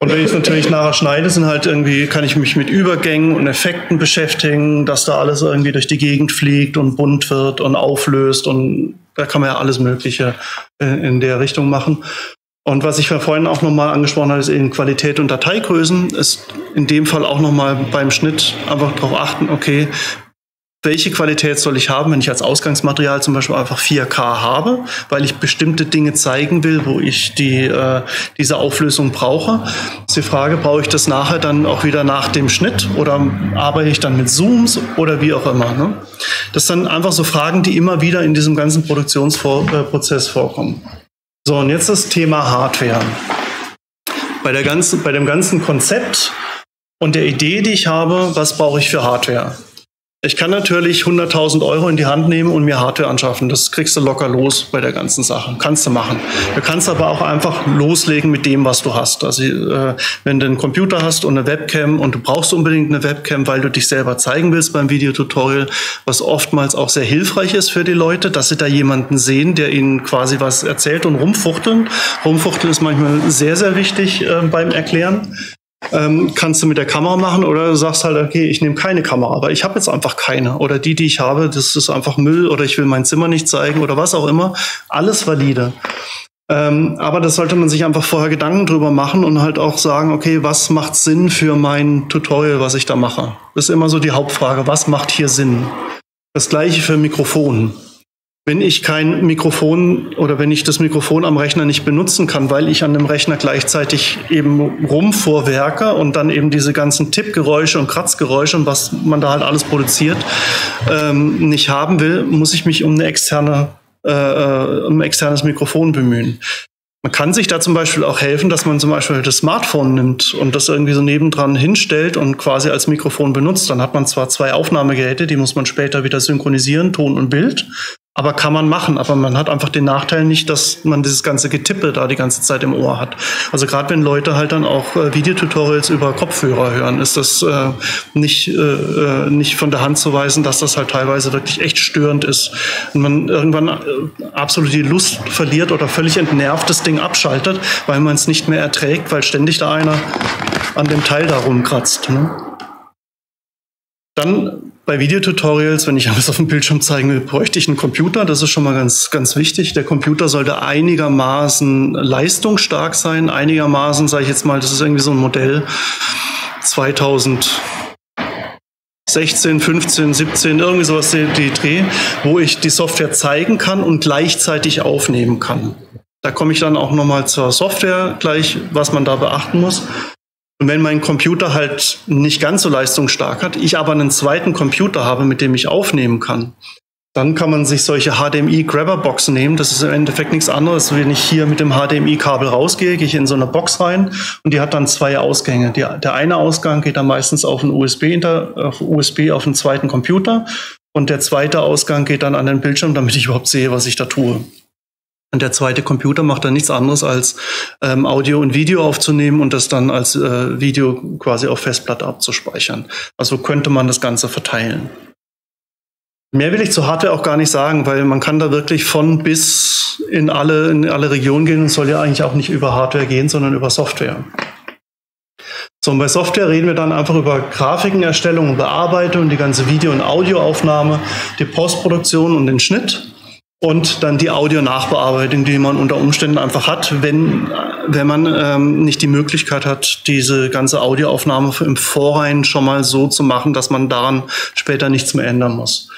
Und wenn ich es natürlich nachher schneide, sind halt irgendwie, kann ich mich mit Übergängen und Effekten beschäftigen, dass da alles irgendwie durch die Gegend fliegt und bunt wird und auflöst und da kann man ja alles Mögliche in der Richtung machen. Und was ich vorhin auch nochmal angesprochen habe, ist eben Qualität und Dateigrößen. Ist in dem Fall auch nochmal beim Schnitt einfach darauf achten, okay, welche Qualität soll ich haben, wenn ich als Ausgangsmaterial zum Beispiel einfach 4K habe, weil ich bestimmte Dinge zeigen will, wo ich diese Auflösung brauche. Ist die Frage, brauche ich das nachher dann auch wieder nach dem Schnitt oder arbeite ich dann mit Zooms oder wie auch immer. Ne? Das sind einfach so Fragen, die immer wieder in diesem ganzen Produktionsprozess vorkommen. So, und jetzt das Thema Hardware. Bei dem ganzen Konzept und der Idee, die ich habe, was brauche ich für Hardware? Ich kann natürlich 100.000 Euro in die Hand nehmen und mir Hardware anschaffen. Das kriegst du locker los bei der ganzen Sache. Kannst du machen. Du kannst aber auch einfach loslegen mit dem, was du hast. Also wenn du einen Computer hast und eine Webcam und du brauchst unbedingt eine Webcam, weil du dich selber zeigen willst beim Videotutorial, was oftmals auch sehr hilfreich ist für die Leute, dass sie da jemanden sehen, der ihnen quasi was erzählt und rumfuchteln. Rumfuchteln ist manchmal sehr, sehr wichtig beim Erklären. Kannst du mit der Kamera machen oder du sagst halt, okay, ich nehme keine Kamera, aber ich habe jetzt einfach keine oder die ich habe, das ist einfach Müll oder ich will mein Zimmer nicht zeigen oder was auch immer, alles valide. Aber das sollte man sich einfach vorher Gedanken drüber machen und halt auch sagen, okay, was macht Sinn für mein Tutorial, was ich da mache? Das ist immer so die Hauptfrage, was macht hier Sinn? Das gleiche für Mikrofone. Wenn ich kein Mikrofon oder wenn ich das Mikrofon am Rechner nicht benutzen kann, weil ich an dem Rechner gleichzeitig eben rumvorwerke und dann eben diese ganzen Tippgeräusche und Kratzgeräusche und was man da halt alles produziert, nicht haben will, muss ich mich um ein externes Mikrofon bemühen. Man kann sich da zum Beispiel auch helfen, dass man zum Beispiel das Smartphone nimmt und das irgendwie so nebendran hinstellt und quasi als Mikrofon benutzt. Dann hat man zwar zwei Aufnahmegeräte, die muss man später wieder synchronisieren, Ton und Bild. Aber kann man machen, aber man hat einfach den Nachteil nicht, dass man dieses ganze Getippe da die ganze Zeit im Ohr hat. Also gerade wenn Leute halt dann auch Videotutorials über Kopfhörer hören, ist das nicht von der Hand zu weisen, dass das halt teilweise wirklich echt störend ist. Und man irgendwann absolut die Lust verliert oder völlig entnervt das Ding abschaltet, weil man es nicht mehr erträgt, weil ständig da einer an dem Teil da rumkratzt. Ne? Dann bei Videotutorials, wenn ich alles auf dem Bildschirm zeigen will, bräuchte ich einen Computer. Das ist schon mal ganz, ganz wichtig. Der Computer sollte einigermaßen leistungsstark sein. Einigermaßen, sage ich jetzt mal, das ist irgendwie so ein Modell 2016, 15, 17, irgendwie sowas, die Dreh, wo ich die Software zeigen kann und gleichzeitig aufnehmen kann. Da komme ich dann auch nochmal zur Software gleich, was man da beachten muss. Und wenn mein Computer halt nicht ganz so leistungsstark hat, ich aber einen zweiten Computer habe, mit dem ich aufnehmen kann, dann kann man sich solche HDMI-Grabber-Boxen nehmen. Das ist im Endeffekt nichts anderes, wenn ich hier mit dem HDMI-Kabel rausgehe, gehe ich in so eine Box rein und die hat dann zwei Ausgänge. Der eine Ausgang geht dann meistens auf einen USB auf den zweiten Computer und der zweite Ausgang geht dann an den Bildschirm, damit ich überhaupt sehe, was ich da tue. Und der zweite Computer macht dann nichts anderes, als Audio und Video aufzunehmen und das dann als Video quasi auf Festplatte abzuspeichern. Also könnte man das Ganze verteilen. Mehr will ich zu Hardware auch gar nicht sagen, weil man kann da wirklich von bis in alle Regionen gehen und soll ja eigentlich auch nicht über Hardware gehen, sondern über Software. So, und bei Software reden wir dann einfach über Grafiken, Erstellung und Bearbeitung, die ganze Video- und Audioaufnahme, die Postproduktion und den Schnitt. Und dann die Audio-Nachbearbeitung, die man unter Umständen einfach hat, wenn man nicht die Möglichkeit hat, diese ganze Audioaufnahme im Vorhinein schon mal so zu machen, dass man daran später nichts mehr ändern muss.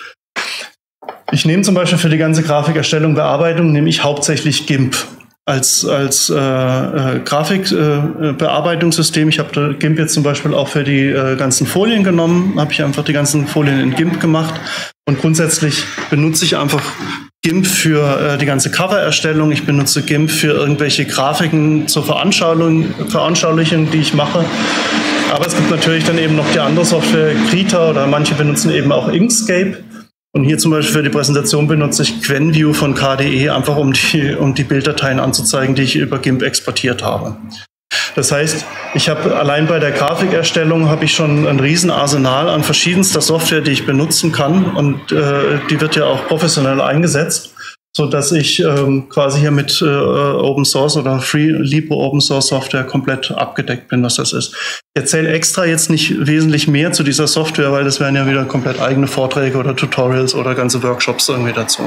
Ich nehme zum Beispiel für die ganze Grafikerstellung, Bearbeitung, nehme ich hauptsächlich GIMP als Grafikbearbeitungssystem. Ich habe GIMP jetzt zum Beispiel auch für die ganzen Folien genommen, habe ich einfach die ganzen Folien in GIMP gemacht und grundsätzlich benutze ich einfach GIMP für die ganze Covererstellung. Ich benutze GIMP für irgendwelche Grafiken zur Veranschaulichung, die ich mache. Aber es gibt natürlich dann eben noch die andere Software, Krita, oder manche benutzen eben auch Inkscape. Und hier zum Beispiel für die Präsentation benutze ich QuenView von KDE, einfach um die Bilddateien anzuzeigen, die ich über GIMP exportiert habe. Das heißt, ich habe allein bei der Grafikerstellung habe ich schon ein Riesenarsenal an verschiedenster Software, die ich benutzen kann, und die wird ja auch professionell eingesetzt, sodass ich quasi hier mit Open Source oder Free Libre Open Source Software komplett abgedeckt bin, was das ist. Ich erzähle extra jetzt nicht wesentlich mehr zu dieser Software, weil das wären ja wieder komplett eigene Vorträge oder Tutorials oder ganze Workshops irgendwie dazu.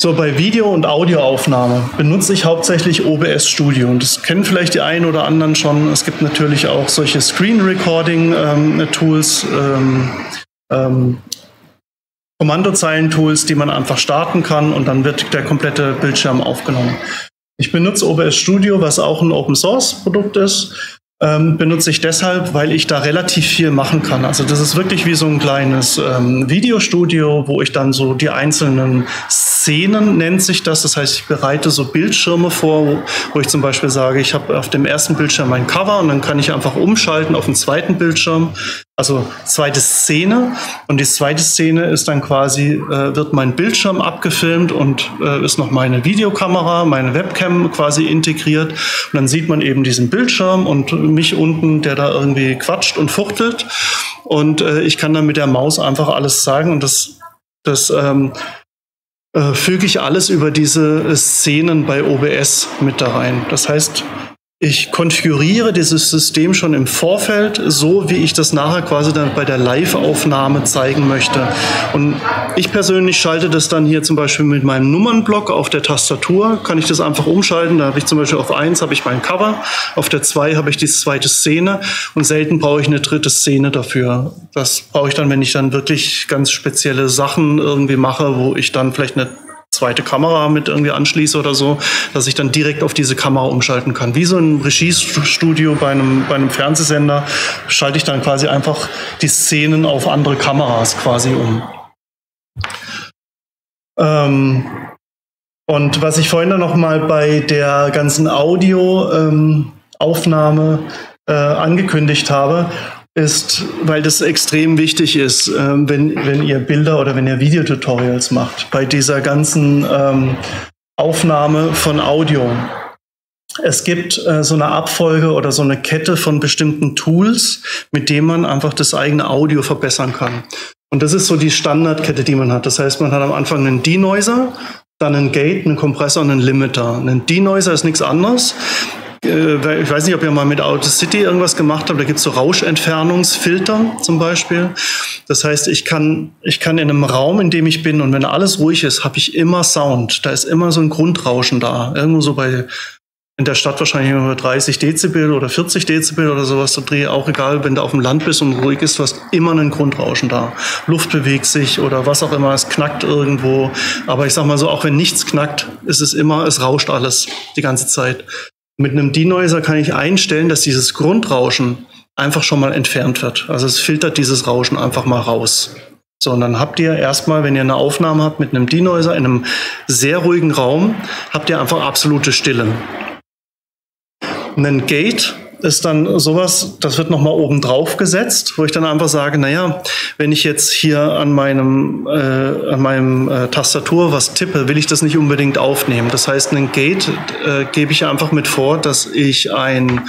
So, bei Video- und Audioaufnahme benutze ich hauptsächlich OBS Studio, und das kennen vielleicht die einen oder anderen schon. Es gibt natürlich auch solche Screen Recording Tools, Kommandozeilen-Tools, die man einfach starten kann, und dann wird der komplette Bildschirm aufgenommen. Ich benutze OBS Studio, was auch ein Open-Source-Produkt ist, benutze ich deshalb, weil ich da relativ viel machen kann. Also das ist wirklich wie so ein kleines Videostudio, wo ich dann so die einzelnen Szenen, nennt sich das. Das heißt, ich bereite so Bildschirme vor, wo ich zum Beispiel sage, ich habe auf dem ersten Bildschirm mein Cover und dann kann ich einfach umschalten auf den zweiten Bildschirm. Also zweite Szene, und die zweite Szene ist dann quasi, wird mein Bildschirm abgefilmt und ist noch meine Videokamera, meine Webcam quasi integriert, und dann sieht man eben diesen Bildschirm und mich unten, der da irgendwie quatscht und fuchtelt, und ich kann dann mit der Maus einfach alles sagen, und das füge ich alles über diese Szenen bei OBS mit da rein. Das heißt, ich konfiguriere dieses System schon im Vorfeld, so wie ich das nachher quasi dann bei der Live-Aufnahme zeigen möchte. Und ich persönlich schalte das dann hier zum Beispiel mit meinem Nummernblock auf der Tastatur, kann ich das einfach umschalten. Da habe ich zum Beispiel auf 1 habe ich mein Cover, auf der 2 habe ich die zweite Szene, und selten brauche ich eine dritte Szene dafür. Das brauche ich dann, wenn ich dann wirklich ganz spezielle Sachen irgendwie mache, wo ich dann vielleicht eine zweite Kamera mit irgendwie anschließe oder so, dass ich dann direkt auf diese Kamera umschalten kann. Wie so ein Regiestudio bei einem Fernsehsender schalte ich dann quasi einfach die Szenen auf andere Kameras quasi um. Und was ich vorhin dann noch mal bei der ganzen Audioaufnahme angekündigt habe, ist, weil das extrem wichtig ist, wenn ihr Bilder oder wenn ihr Videotutorials macht, bei dieser ganzen Aufnahme von Audio. Es gibt so eine Abfolge oder so eine Kette von bestimmten Tools, mit denen man einfach das eigene Audio verbessern kann. Und das ist so die Standardkette, die man hat. Das heißt, man hat am Anfang einen Denoiser, dann einen Gate, einen Kompressor und einen Limiter. Ein Denoiser ist nichts anderes. Ich weiß nicht, ob ihr mal mit Audacity irgendwas gemacht habt, da gibt es so Rauschentfernungsfilter zum Beispiel. Das heißt, ich kann in einem Raum, in dem ich bin, und wenn alles ruhig ist, habe ich immer Sound. Da ist immer so ein Grundrauschen da. Irgendwo so in der Stadt wahrscheinlich über 30 Dezibel oder 40 Dezibel oder sowas zu drehen. Auch egal, wenn du auf dem Land bist und ruhig ist, du hast immer ein Grundrauschen da. Luft bewegt sich oder was auch immer, es knackt irgendwo. Aber ich sag mal so, auch wenn nichts knackt, ist es immer, es rauscht alles die ganze Zeit. Mit einem Denoiser kann ich einstellen, dass dieses Grundrauschen einfach schon mal entfernt wird. Also es filtert dieses Rauschen einfach mal raus. So, und dann habt ihr erstmal, wenn ihr eine Aufnahme habt mit einem Denoiser in einem sehr ruhigen Raum, habt ihr einfach absolute Stille. Ein Gate ist dann sowas, das wird nochmal oben drauf gesetzt, wo ich dann einfach sage, naja, wenn ich jetzt hier an meinem Tastatur was tippe, will ich das nicht unbedingt aufnehmen. Das heißt, einen Gate gebe ich einfach mit vor, dass ich eine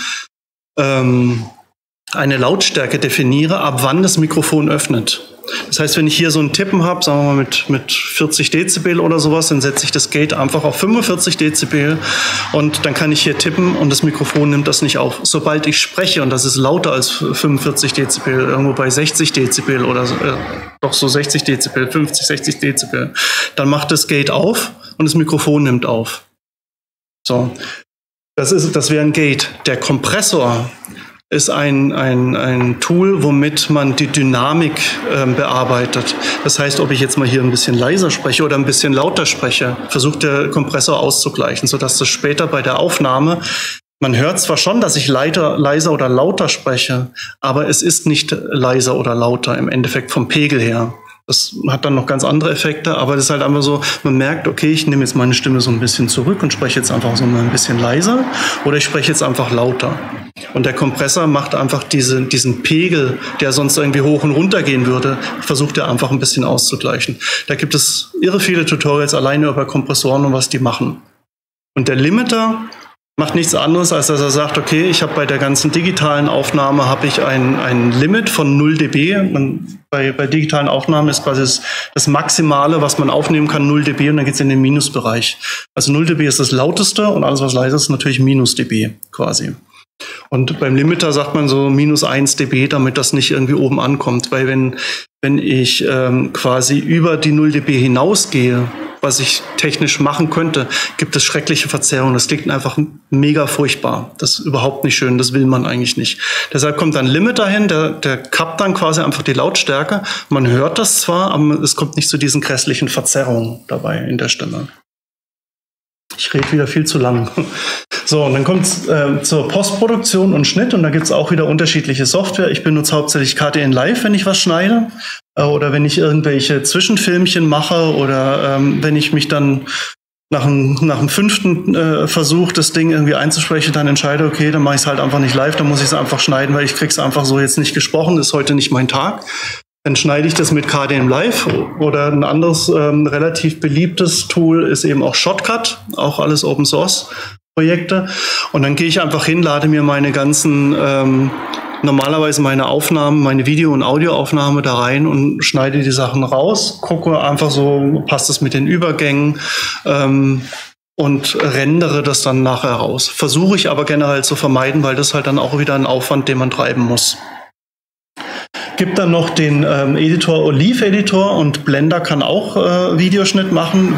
Lautstärke definiere, ab wann das Mikrofon öffnet. Das heißt, wenn ich hier so ein Tippen habe, sagen wir mal mit 40 Dezibel oder sowas, dann setze ich das Gate einfach auf 45 Dezibel und dann kann ich hier tippen und das Mikrofon nimmt das nicht auf. Sobald ich spreche, und das ist lauter als 45 Dezibel, irgendwo bei 60 Dezibel oder doch so 60 Dezibel, 50, 60 Dezibel, dann macht das Gate auf und das Mikrofon nimmt auf. So, das wäre ein Gate. Der Kompressor ist ein Tool, womit man die Dynamik bearbeitet. Das heißt, ob ich jetzt mal hier ein bisschen leiser spreche oder ein bisschen lauter spreche, versucht der Kompressor auszugleichen, sodass das später bei der Aufnahme, man hört zwar schon, dass ich leiser oder lauter spreche, aber es ist nicht leiser oder lauter im Endeffekt vom Pegel her. Das hat dann noch ganz andere Effekte, aber das ist halt einfach so, man merkt, okay, ich nehme jetzt meine Stimme so ein bisschen zurück und spreche jetzt einfach so ein bisschen leiser oder ich spreche jetzt einfach lauter. Und der Kompressor macht einfach diesen Pegel, der sonst irgendwie hoch und runter gehen würde, versucht er einfach ein bisschen auszugleichen. Da gibt es irre viele Tutorials alleine über Kompressoren und was die machen. Und der Limiter macht nichts anderes, als dass er sagt, okay, ich habe bei der ganzen digitalen Aufnahme ein Limit von 0 dB. Bei digitalen Aufnahmen ist quasi das Maximale, was man aufnehmen kann, 0 dB und dann geht es in den Minusbereich. Also 0 dB ist das Lauteste und alles, was leise ist, natürlich minus dB quasi. Und beim Limiter sagt man so minus 1 dB, damit das nicht irgendwie oben ankommt. Weil wenn ich quasi über die 0 dB hinausgehe, was ich technisch machen könnte, gibt es schreckliche Verzerrungen. Das klingt einfach mega furchtbar. Das ist überhaupt nicht schön, das will man eigentlich nicht. Deshalb kommt dann ein Limiter hin, der kappt dann quasi einfach die Lautstärke. Man hört das zwar, aber es kommt nicht zu diesen grässlichen Verzerrungen dabei in der Stimme. Ich rede wieder viel zu lang. So, und dann kommt es zur Postproduktion und Schnitt und da gibt es auch wieder unterschiedliche Software. Ich benutze hauptsächlich KDN Live, wenn ich was schneide oder wenn ich irgendwelche Zwischenfilmchen mache oder wenn ich mich dann nach dem fünften Versuch, das Ding irgendwie einzusprechen, dann entscheide, okay, dann mache ich es halt einfach nicht live, dann muss ich es einfach schneiden, weil ich krieg's einfach so jetzt nicht gesprochen, ist heute nicht mein Tag. Dann schneide ich das mit KDM Live oder ein anderes relativ beliebtes Tool ist eben auch Shotcut, auch alles Open Source Projekte. Und dann gehe ich einfach hin, lade mir meine ganzen, normalerweise meine Aufnahmen, meine Video- und Audioaufnahme da rein und schneide die Sachen raus, gucke einfach so, passt es mit den Übergängen und rendere das dann nachher raus. Versuche ich aber generell zu vermeiden, weil das halt dann auch wieder ein Aufwand, den man treiben muss. Gibt dann noch den Editor Olive Editor und Blender kann auch Videoschnitt machen.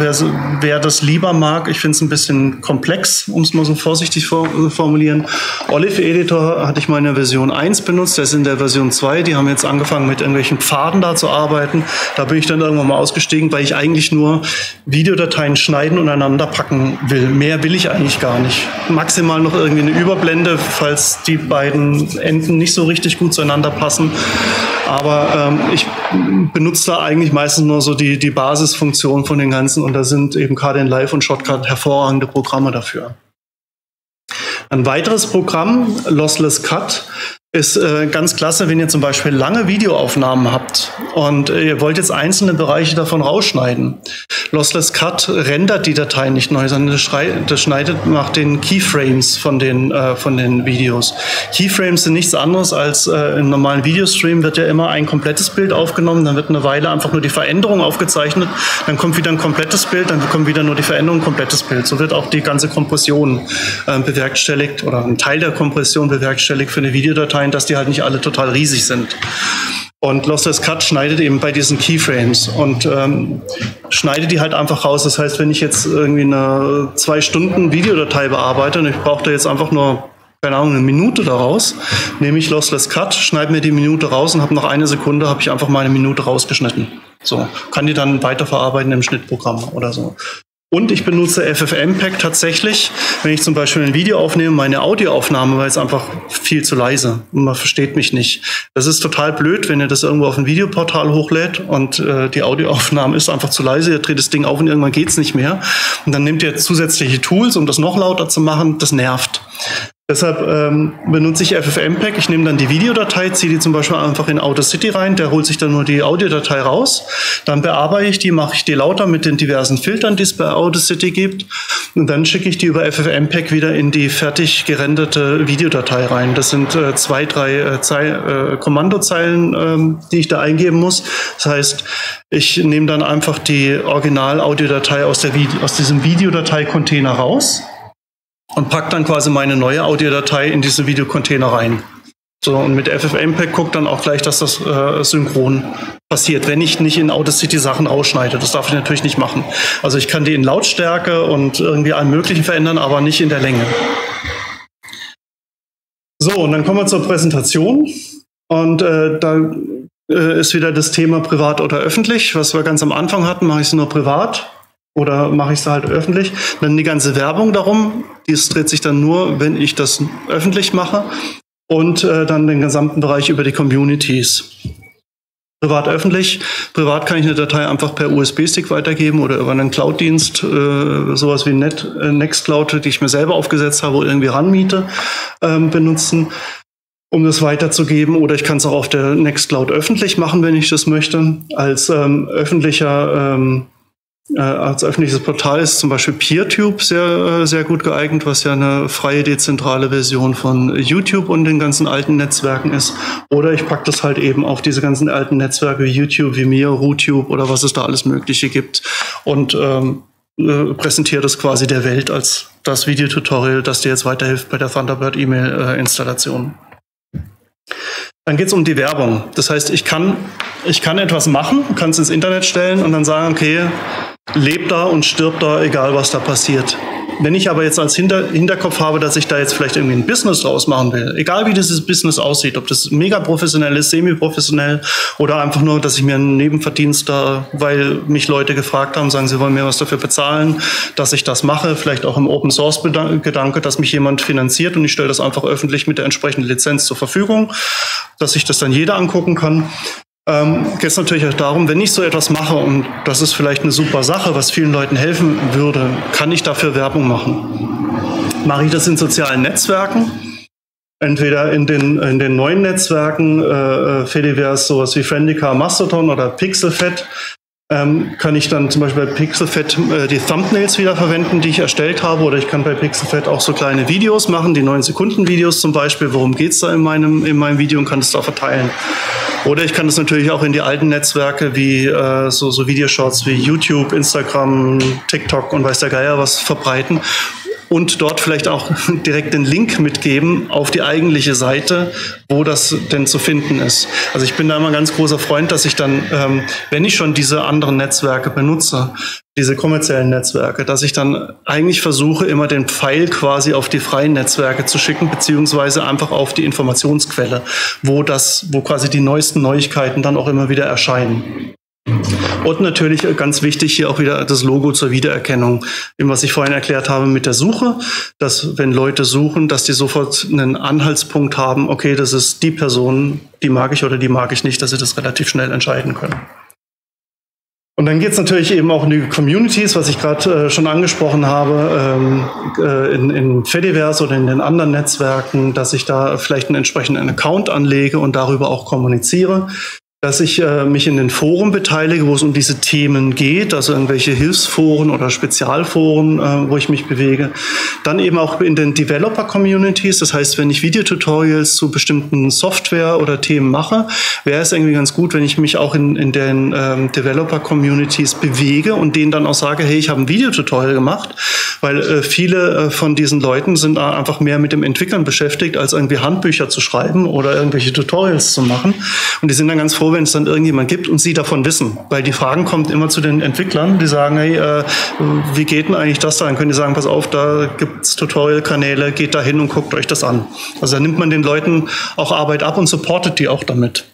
Wer das lieber mag, ich finde es ein bisschen komplex, um es mal so vorsichtig formulieren. Olive Editor hatte ich mal in der Version 1 benutzt, der ist in der Version 2. Die haben jetzt angefangen mit irgendwelchen Pfaden da zu arbeiten. Da bin ich dann irgendwann mal ausgestiegen, weil ich eigentlich nur Videodateien schneiden und einander packen will. Mehr will ich eigentlich gar nicht. Maximal noch irgendwie eine Überblende, falls die beiden Enden nicht so richtig gut zueinander passen. Aber ich benutze da eigentlich meistens nur so die Basisfunktion von den ganzen und da sind eben KDN Live und Shotcut hervorragende Programme dafür. Ein weiteres Programm, Lossless Cut, ist ganz klasse, wenn ihr zum Beispiel lange Videoaufnahmen habt und ihr wollt jetzt einzelne Bereiche davon rausschneiden. Lossless Cut rendert die Dateien nicht neu, sondern das schneidet nach den Keyframes von den Videos. Keyframes sind nichts anderes als im normalen Videostream wird ja immer ein komplettes Bild aufgenommen, dann wird eine Weile einfach nur die Veränderung aufgezeichnet, dann kommt wieder ein komplettes Bild, dann kommt wieder nur die Veränderung, komplettes Bild. So wird auch die ganze Kompression bewerkstelligt oder ein Teil der Kompression bewerkstelligt für eine Videodatei, dass die halt nicht alle total riesig sind. Und Lossless Cut schneidet eben bei diesen Keyframes und schneidet die halt einfach raus. Das heißt, wenn ich jetzt irgendwie eine 2 Stunden Videodatei bearbeite und ich brauche da jetzt einfach nur, keine Ahnung, eine Minute daraus, nehme ich Lossless Cut, schneide mir die Minute raus und habe nach einer Sekunde habe ich einfach mal eine Minute rausgeschnitten. So, kann die dann weiterverarbeiten im Schnittprogramm oder so. Und ich benutze FFmpeg tatsächlich, wenn ich zum Beispiel ein Video aufnehme, meine Audioaufnahme, weil es einfach viel zu leise und man versteht mich nicht. Das ist total blöd, wenn ihr das irgendwo auf ein Videoportal hochlädt und die Audioaufnahme ist einfach zu leise, ihr dreht das Ding auf und irgendwann geht es nicht mehr. Und dann nehmt ihr zusätzliche Tools, um das noch lauter zu machen, das nervt. Deshalb benutze ich FFmpeg, ich nehme dann die Videodatei, ziehe die zum Beispiel einfach in Audacity rein, der holt sich dann nur die Audiodatei raus, dann bearbeite ich die, mache ich die lauter mit den diversen Filtern, die es bei Audacity gibt und dann schicke ich die über FFmpeg wieder in die fertig gerenderte Videodatei rein. Das sind 2, 3 Kommandozeilen, die ich da eingeben muss. Das heißt, ich nehme dann einfach die Original-Audiodatei aus diesem Videodatei-Container raus und pack dann quasi meine neue Audiodatei in diesen Videocontainer rein. So, und mit FFmpeg guckt dann auch gleich, dass das synchron passiert, wenn ich nicht in Audacity Sachen rausschneide. Das darf ich natürlich nicht machen. Also ich kann die in Lautstärke und irgendwie allen möglichen verändern, aber nicht in der Länge. So, und dann kommen wir zur Präsentation. Und da ist wieder das Thema privat oder öffentlich. Was wir ganz am Anfang hatten, mache ich es nur privat oder mache ich es halt öffentlich. Dann die ganze Werbung darum, die dreht sich dann nur, wenn ich das öffentlich mache. Und dann den gesamten Bereich über die Communities. Privat öffentlich. Privat kann ich eine Datei einfach per USB-Stick weitergeben oder über einen Cloud-Dienst, sowas wie Nextcloud, die ich mir selber aufgesetzt habe oder irgendwie ranmiete, benutzen, um das weiterzugeben. Oder ich kann es auch auf der Nextcloud öffentlich machen, wenn ich das möchte. Als als öffentliches Portal ist zum Beispiel PeerTube sehr gut geeignet, was ja eine freie, dezentrale Version von YouTube und den ganzen alten Netzwerken ist. Oder ich packe das halt eben auf diese ganzen alten Netzwerke wie YouTube, Vimeo, RuTube oder was es da alles Mögliche gibt und präsentiere das quasi der Welt als das Videotutorial, das dir jetzt weiterhilft bei der Thunderbird-E-Mail-Installation. Dann geht es um die Werbung. Das heißt, ich kann etwas machen, kann es ins Internet stellen und dann sagen, okay, lebt da und stirbt da, egal was da passiert. Wenn ich aber jetzt als Hinterkopf habe, dass ich da jetzt vielleicht irgendwie ein Business draus machen will, egal wie dieses Business aussieht, ob das mega professionell ist, semi-professionell oder einfach nur, dass ich mir einen Nebenverdienst da, weil mich Leute gefragt haben, sagen, sie wollen mir was dafür bezahlen, dass ich das mache, vielleicht auch im Open-Source-Gedanke, dass mich jemand finanziert und ich stelle das einfach öffentlich mit der entsprechenden Lizenz zur Verfügung, dass sich das dann jeder angucken kann. Geht es natürlich auch darum, wenn ich so etwas mache und das ist vielleicht eine super Sache, was vielen Leuten helfen würde, kann ich dafür Werbung machen? Mache ich das in sozialen Netzwerken? Entweder in den neuen Netzwerken, Fediverse, sowas wie Friendica, Mastodon oder Pixelfed, kann ich dann zum Beispiel bei Pixelfed die Thumbnails wieder verwenden, die ich erstellt habe, oder ich kann bei Pixelfed auch so kleine Videos machen, die 9-Sekunden-Videos zum Beispiel, worum geht es da in meinem Video und kann es da verteilen. Oder ich kann das natürlich auch in die alten Netzwerke wie so Videoshorts wie YouTube, Instagram, TikTok und weiß der Geier was verbreiten und dort vielleicht auch direkt den Link mitgeben auf die eigentliche Seite, wo das denn zu finden ist. Also ich bin da immer ein ganz großer Freund, dass ich dann, wenn ich schon diese anderen Netzwerke benutze, diese kommerziellen Netzwerke, dass ich dann eigentlich versuche, immer den Pfeil quasi auf die freien Netzwerke zu schicken, beziehungsweise einfach auf die Informationsquelle, wo quasi die neuesten Neuigkeiten dann auch immer wieder erscheinen. Und natürlich ganz wichtig hier auch wieder das Logo zur Wiedererkennung. Eben was ich vorhin erklärt habe mit der Suche, dass wenn Leute suchen, dass die sofort einen Anhaltspunkt haben, okay, das ist die Person, die mag ich oder die mag ich nicht, dass sie das relativ schnell entscheiden können. Und dann geht es natürlich eben auch in die Communities, was ich gerade schon angesprochen habe, in Fediverse oder in den anderen Netzwerken, dass ich da vielleicht einen entsprechenden Account anlege und darüber auch kommuniziere. Dass ich mich in den Foren beteilige, wo es um diese Themen geht, also irgendwelche Hilfsforen oder Spezialforen, wo ich mich bewege. Dann eben auch in den Developer-Communities, das heißt, wenn ich Videotutorials zu bestimmten Software oder Themen mache, wäre es irgendwie ganz gut, wenn ich mich auch in den Developer-Communities bewege und denen dann auch sage, hey, ich habe ein Videotutorial gemacht, weil viele von diesen Leuten sind einfach mehr mit dem Entwickeln beschäftigt, als irgendwie Handbücher zu schreiben oder irgendwelche Tutorials zu machen. Und die sind dann ganz froh, wenn es dann irgendjemand gibt und sie davon wissen. Weil die Fragen kommen immer zu den Entwicklern, die sagen, hey, wie geht denn eigentlich das da? Dann können die sagen, pass auf, da gibt es Tutorial-Kanäle, geht da hin und guckt euch das an. Also da nimmt man den Leuten auch Arbeit ab und supportet die auch damit.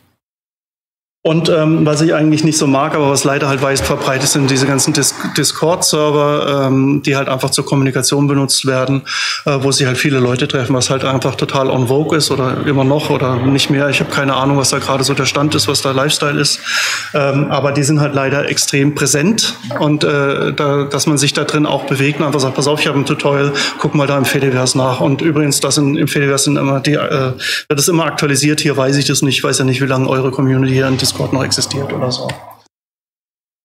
Und was ich eigentlich nicht so mag, aber was leider halt weit verbreitet sind, diese ganzen Discord-Server, die halt einfach zur Kommunikation benutzt werden, wo sich halt viele Leute treffen, was halt einfach total on vogue ist oder immer noch oder nicht mehr. Ich habe keine Ahnung, was da gerade so der Stand ist, was da Lifestyle ist. Aber die sind halt leider extrem präsent und dass man sich da drin auch bewegt und einfach sagt, pass auf, ich habe ein Tutorial, guck mal da im Fediverse nach. Und übrigens, im Fediverse sind immer wird es immer aktualisiert. Hier weiß ich das nicht, ich weiß ja nicht, wie lange eure Community hier in Discord noch existiert oder so.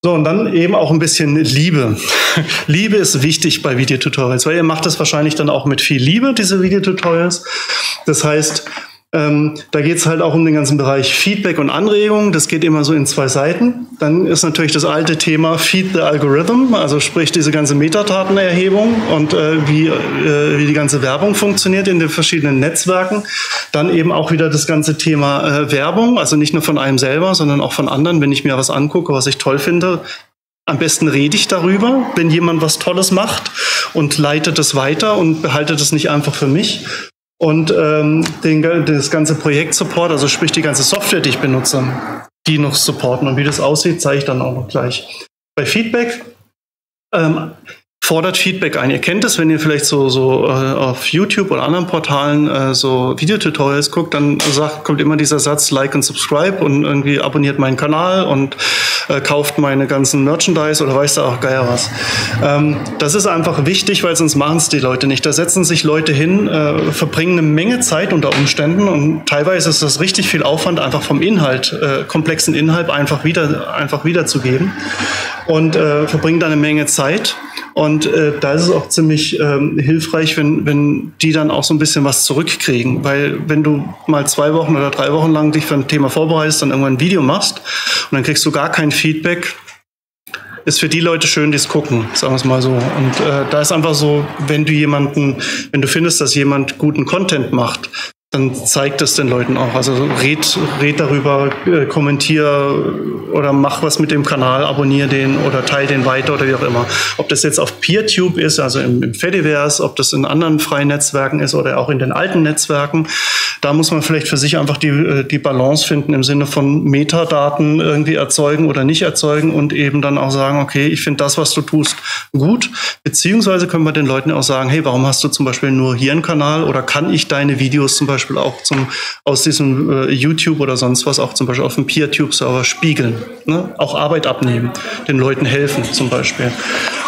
So, und dann eben auch ein bisschen Liebe. Liebe ist wichtig bei Videotutorials, weil ihr macht das wahrscheinlich dann auch mit viel Liebe, diese Videotutorials. Das heißt, da geht es halt auch um den ganzen Bereich Feedback und Anregungen. Das geht immer so in zwei Seiten. Dann ist natürlich das alte Thema Feed the Algorithm, also sprich diese ganze Metadatenerhebung und wie die ganze Werbung funktioniert in den verschiedenen Netzwerken. Dann eben auch wieder das ganze Thema Werbung, also nicht nur von einem selber, sondern auch von anderen. Wenn ich mir was angucke, was ich toll finde, am besten rede ich darüber, wenn jemand was Tolles macht und leite das weiter und behalte das nicht einfach für mich. und das ganze Projekt-Support, also sprich die ganze Software, die ich benutze, die noch supporten. Und wie das aussieht, zeige ich dann auch noch gleich. Bei Feedback fordert Feedback ein. Ihr kennt es, wenn ihr vielleicht so auf YouTube oder anderen Portalen so Videotutorials guckt, dann kommt immer dieser Satz, like und subscribe und irgendwie abonniert meinen Kanal und kauft meine ganzen Merchandise oder weiß da auch Geier was. Das ist einfach wichtig, weil sonst machen es die Leute nicht. Da setzen sich Leute hin, verbringen eine Menge Zeit unter Umständen und teilweise ist das richtig viel Aufwand, einfach vom Inhalt, komplexen Inhalt einfach wiederzugeben und verbringen da eine Menge Zeit. Und da ist es auch ziemlich hilfreich, wenn die dann auch so ein bisschen was zurückkriegen. Weil wenn du mal 2 Wochen oder 3 Wochen lang dich für ein Thema vorbereitest, dann irgendwann ein Video machst und dann kriegst du gar kein Feedback, ist für die Leute schön, die es gucken, sagen wir es mal so. Und da ist einfach so, wenn du findest, dass jemand guten Content macht, dann zeigt es den Leuten auch. Also red darüber, kommentier oder mach was mit dem Kanal, abonniere den oder teile den weiter oder wie auch immer. Ob das jetzt auf PeerTube ist, also im Fediverse, ob das in anderen freien Netzwerken ist oder auch in den alten Netzwerken, da muss man vielleicht für sich einfach die Balance finden im Sinne von Metadaten irgendwie erzeugen oder nicht erzeugen und eben dann auch sagen, okay, ich finde das, was du tust, gut. Beziehungsweise können wir den Leuten auch sagen, hey, warum hast du zum Beispiel nur hier einen Kanal oder kann ich deine Videos zum Beispiel auch aus diesem YouTube oder sonst was auch zum Beispiel auf dem PeerTube-Server spiegeln. Ne? Auch Arbeit abnehmen, den Leuten helfen zum Beispiel.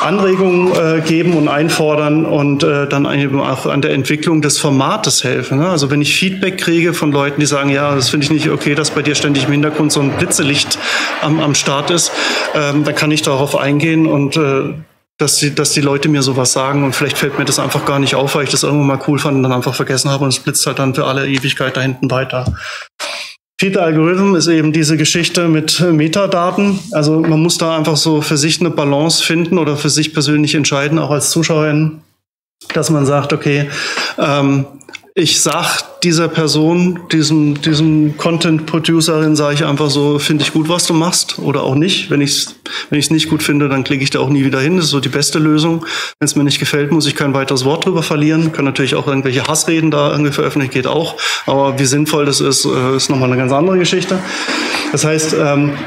Anregungen geben und einfordern und dann eben auch an der Entwicklung des Formates helfen. Ne? Also wenn ich Feedback kriege von Leuten, die sagen, ja, das finde ich nicht okay, dass bei dir ständig im Hintergrund so ein Blitzelicht am Start ist, dann kann ich darauf eingehen und dass die Leute mir sowas sagen und vielleicht fällt mir das einfach gar nicht auf, weil ich das irgendwann mal cool fand und dann einfach vergessen habe und es blitzt halt dann für alle Ewigkeit da hinten weiter. Feed the Algorithm ist eben diese Geschichte mit Metadaten. Also man muss da einfach so für sich eine Balance finden oder für sich persönlich entscheiden, auch als Zuschauerin, dass man sagt, okay, ich sage dieser Person, diesem Content-Producerin, sage ich einfach so, finde ich gut, was du machst oder auch nicht. Wenn ich es nicht gut finde, dann klicke ich da auch nie wieder hin. Das ist so die beste Lösung. Wenn es mir nicht gefällt, muss ich kein weiteres Wort drüber verlieren. Kann natürlich auch irgendwelche Hassreden da irgendwie veröffentlichen, geht auch. Aber wie sinnvoll das ist, ist nochmal eine ganz andere Geschichte. Das heißt,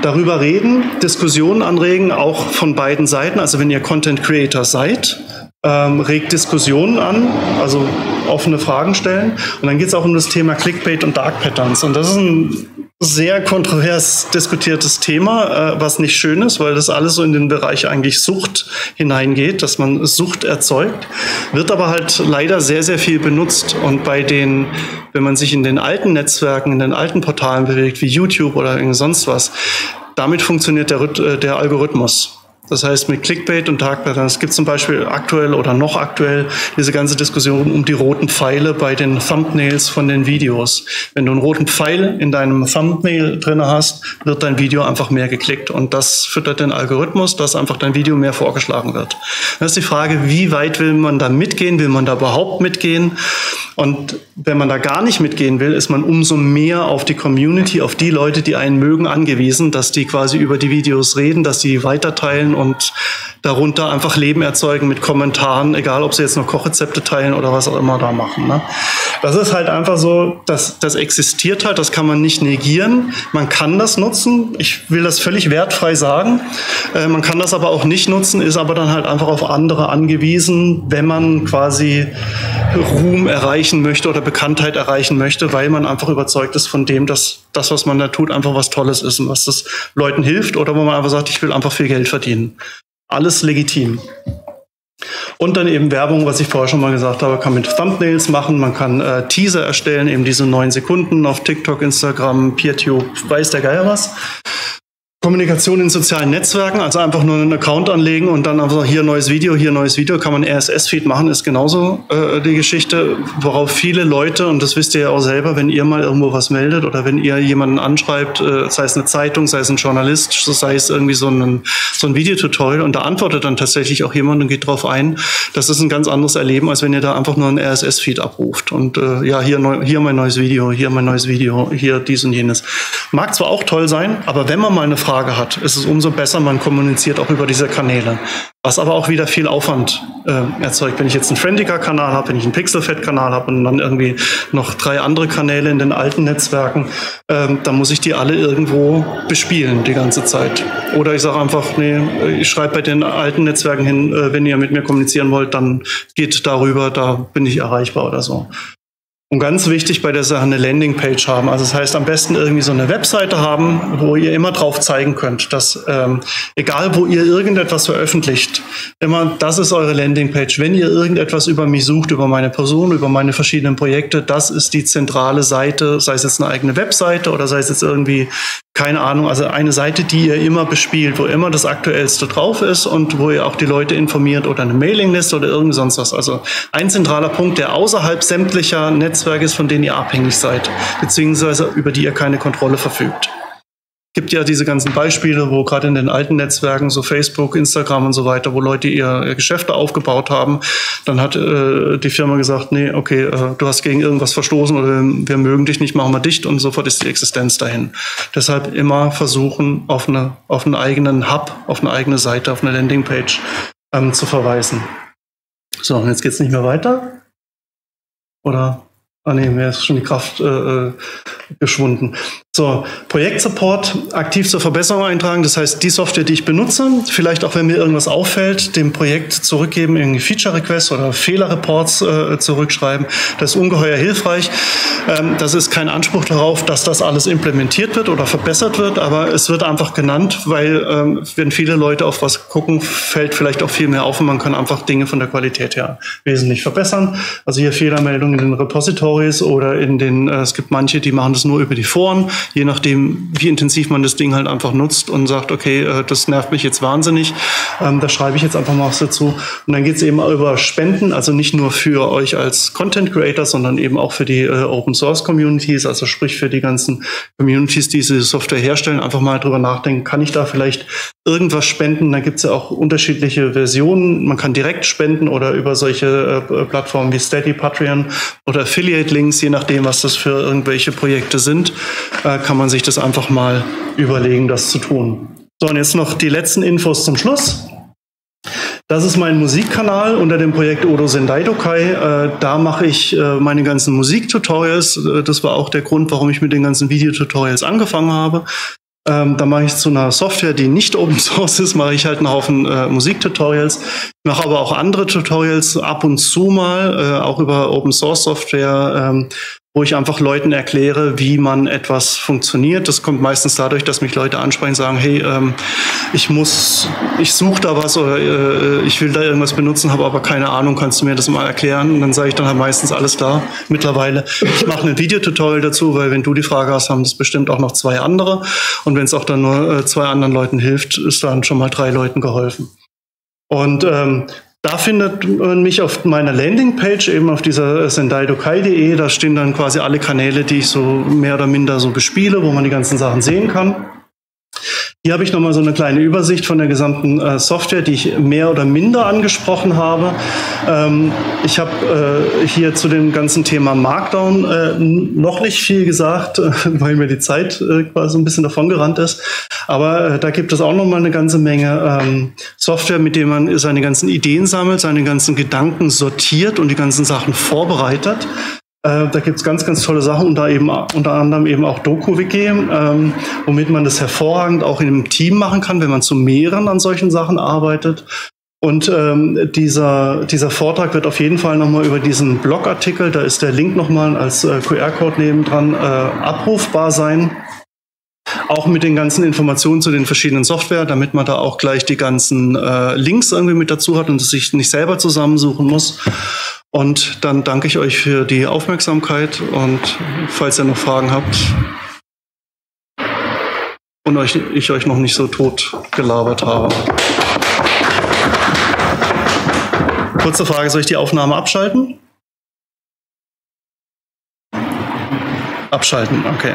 darüber reden, Diskussionen anregen, auch von beiden Seiten. Also wenn ihr Content-Creator seid, regt Diskussionen an, also offene Fragen stellen. Und dann geht es auch um das Thema Clickbait und Dark Patterns. Und das ist ein sehr kontrovers diskutiertes Thema, was nicht schön ist, weil das alles so in den Bereich eigentlich Sucht hineingeht, dass man Sucht erzeugt, wird aber halt leider sehr, sehr viel benutzt. Und wenn man sich in den alten Netzwerken, in den alten Portalen bewegt, wie YouTube oder irgend sonst was, damit funktioniert der Algorithmus. Das heißt, mit Clickbait und Dark Patterns gibt es zum Beispiel aktuell oder noch aktuell diese ganze Diskussion um die roten Pfeile bei den Thumbnails von den Videos. Wenn du einen roten Pfeil in deinem Thumbnail drin hast, wird dein Video einfach mehr geklickt. Und das füttert den Algorithmus, dass einfach dein Video mehr vorgeschlagen wird. Das ist die Frage, wie weit will man da mitgehen? Will man da überhaupt mitgehen? Und wenn man da gar nicht mitgehen will, ist man umso mehr auf die Community, auf die Leute, die einen mögen, angewiesen, dass die quasi über die Videos reden, dass die weiterteilen und darunter einfach Leben erzeugen mit Kommentaren, egal ob sie jetzt noch Kochrezepte teilen oder was auch immer da machen. Ne? Das ist halt einfach so, das existiert halt, das kann man nicht negieren. Man kann das nutzen, ich will das völlig wertfrei sagen. Man kann das aber auch nicht nutzen, ist aber dann halt einfach auf andere angewiesen, wenn man quasi Ruhm erreichen möchte oder Bekanntheit erreichen möchte, weil man einfach überzeugt ist von dem, dass das, was man da tut, einfach was Tolles ist und was das Leuten hilft oder wo man einfach sagt, ich will einfach viel Geld verdienen. Alles legitim. Und dann eben Werbung, was ich vorher schon mal gesagt habe, kann mit Thumbnails machen, man kann Teaser erstellen, eben diese 9 Sekunden auf TikTok, Instagram, PeerTube, weiß der Geier was. Kommunikation in sozialen Netzwerken, also einfach nur einen Account anlegen und dann einfach hier neues Video, kann man RSS-Feed machen, ist genauso die Geschichte, worauf viele Leute, und das wisst ihr ja auch selber, wenn ihr mal irgendwo was meldet oder wenn ihr jemanden anschreibt, sei es eine Zeitung, sei es ein Journalist, sei es irgendwie so ein Videotutorial und da antwortet dann tatsächlich auch jemand und geht drauf ein, das ist ein ganz anderes Erleben, als wenn ihr da einfach nur einen RSS-Feed abruft und ja, hier mein neues Video, hier mein neues Video, hier dies und jenes. Mag zwar auch toll sein, aber wenn man mal eine Frage Frage hat, ist es umso besser, man kommuniziert auch über diese Kanäle. Was aber auch wieder viel Aufwand erzeugt. Wenn ich jetzt einen Friendica-Kanal habe, wenn ich einen Pixelfed-Kanal habe und dann irgendwie noch 3 andere Kanäle in den alten Netzwerken, dann muss ich die alle irgendwo bespielen die ganze Zeit. Oder ich sage einfach, nee, ich schreibe bei den alten Netzwerken hin, wenn ihr mit mir kommunizieren wollt, dann geht darüber, da bin ich erreichbar oder so. Und ganz wichtig bei der Sache, eine Landingpage haben. Also das heißt, am besten irgendwie so eine Webseite haben, wo ihr immer drauf zeigen könnt, dass egal, wo ihr irgendetwas veröffentlicht, immer, das ist eure Landingpage. Wenn ihr irgendetwas über mich sucht, über meine Person, über meine verschiedenen Projekte, das ist die zentrale Seite, sei es jetzt eine eigene Webseite oder sei es jetzt irgendwie, keine Ahnung, also eine Seite, die ihr immer bespielt, wo immer das Aktuellste drauf ist und wo ihr auch die Leute informiert oder eine Mailingliste oder irgend sonst was. Also ein zentraler Punkt, der außerhalb sämtlicher Netzwerke ist, von denen ihr abhängig seid, beziehungsweise über die ihr keine Kontrolle verfügt. Es gibt ja diese ganzen Beispiele, wo gerade in den alten Netzwerken, so Facebook, Instagram und so weiter, wo Leute ihr Geschäfte aufgebaut haben, dann hat die Firma gesagt, nee, okay, du hast gegen irgendwas verstoßen oder wir mögen dich nicht, machen wir dicht und sofort ist die Existenz dahin. Deshalb immer versuchen, auf einen eigenen Hub, auf eine eigene Seite, auf eine Landingpage zu verweisen. So, und jetzt geht es nicht mehr weiter? Oder... Ah ne, mir ist schon die Kraft geschwunden. So, Projektsupport, aktiv zur Verbesserung eintragen. Das heißt, die Software, die ich benutze, vielleicht auch, wenn mir irgendwas auffällt, dem Projekt zurückgeben, irgendwie Feature-Requests oder Fehlerreports zurückschreiben. Das ist ungeheuer hilfreich. Das ist kein Anspruch darauf, dass das alles implementiert wird oder verbessert wird, aber es wird einfach genannt, weil wenn viele Leute auf was gucken, fällt vielleicht auch viel mehr auf und man kann einfach Dinge von der Qualität her wesentlich verbessern. Also hier Fehlermeldungen in den Repositories oder in den, es gibt manche, die machen das nur über die Foren, je nachdem, wie intensiv man das Ding halt einfach nutzt und sagt, okay, das nervt mich jetzt wahnsinnig, da schreibe ich jetzt einfach mal was dazu. Und dann geht es eben über Spenden, also nicht nur für euch als Content Creator, sondern eben auch für die Open Source Communities, also sprich für die ganzen Communities, die diese Software herstellen, einfach mal drüber nachdenken, kann ich da vielleicht irgendwas spenden? Da gibt es ja auch unterschiedliche Versionen, man kann direkt spenden oder über solche Plattformen wie Steady, Patreon oder Affiliate Links, je nachdem, was das für irgendwelche Projekte sind, kann man sich das einfach mal überlegen, das zu tun. So, und jetzt noch die letzten Infos zum Schluss. Das ist mein Musikkanal unter dem Projekt Odo Sendaidokai. Da mache ich meine ganzen Musiktutorials. Das war auch der Grund, warum ich mit den ganzen Videotutorials angefangen habe. Da mache ich zu einer Software, die nicht Open Source ist, mache ich halt einen Haufen Musiktutorials. Ich mache aber auch andere Tutorials ab und zu mal, auch über Open Source Software, wo ich einfach Leuten erkläre, wie man etwas funktioniert. Das kommt meistens dadurch, dass mich Leute ansprechen und sagen, hey, ich suche da was oder ich will da irgendwas benutzen, habe aber keine Ahnung, kannst du mir das mal erklären? Und dann sage ich dann halt meistens alles da mittlerweile. Ich mache ein Videotutorial dazu, weil wenn du die Frage hast, haben das bestimmt auch noch 2 andere. Und wenn es auch dann nur 2 anderen Leuten hilft, ist dann schon mal 3 Leuten geholfen. Und da findet man mich auf meiner Landingpage, eben auf dieser sendaidokai.de. Da stehen dann quasi alle Kanäle, die ich so mehr oder minder so bespiele, wo man die ganzen Sachen sehen kann. Hier habe ich nochmal so eine kleine Übersicht von der gesamten Software, die ich mehr oder minder angesprochen habe. Ich habe hier zu dem ganzen Thema Markdown noch nicht viel gesagt, weil mir die Zeit quasi ein bisschen davon gerannt ist. Aber da gibt es auch nochmal eine ganze Menge Software, mit der man seine ganzen Ideen sammelt, seine ganzen Gedanken sortiert und die ganzen Sachen vorbereitet. Da gibt es ganz, ganz tolle Sachen und da eben unter anderem eben auch DokuWiki, womit man das hervorragend auch in einem Team machen kann, wenn man zu mehreren an solchen Sachen arbeitet. Und dieser Vortrag wird auf jeden Fall nochmal über diesen Blogartikel, da ist der Link nochmal als QR-Code nebendran abrufbar sein. Auch mit den ganzen Informationen zu den verschiedenen Software, damit man da auch gleich die ganzen Links irgendwie mit dazu hat und es sich nicht selber zusammensuchen muss. Und dann danke ich euch für die Aufmerksamkeit und falls ihr noch Fragen habt und ich euch noch nicht so tot gelabert habe. Kurze Frage, soll ich die Aufnahme abschalten? Abschalten, okay.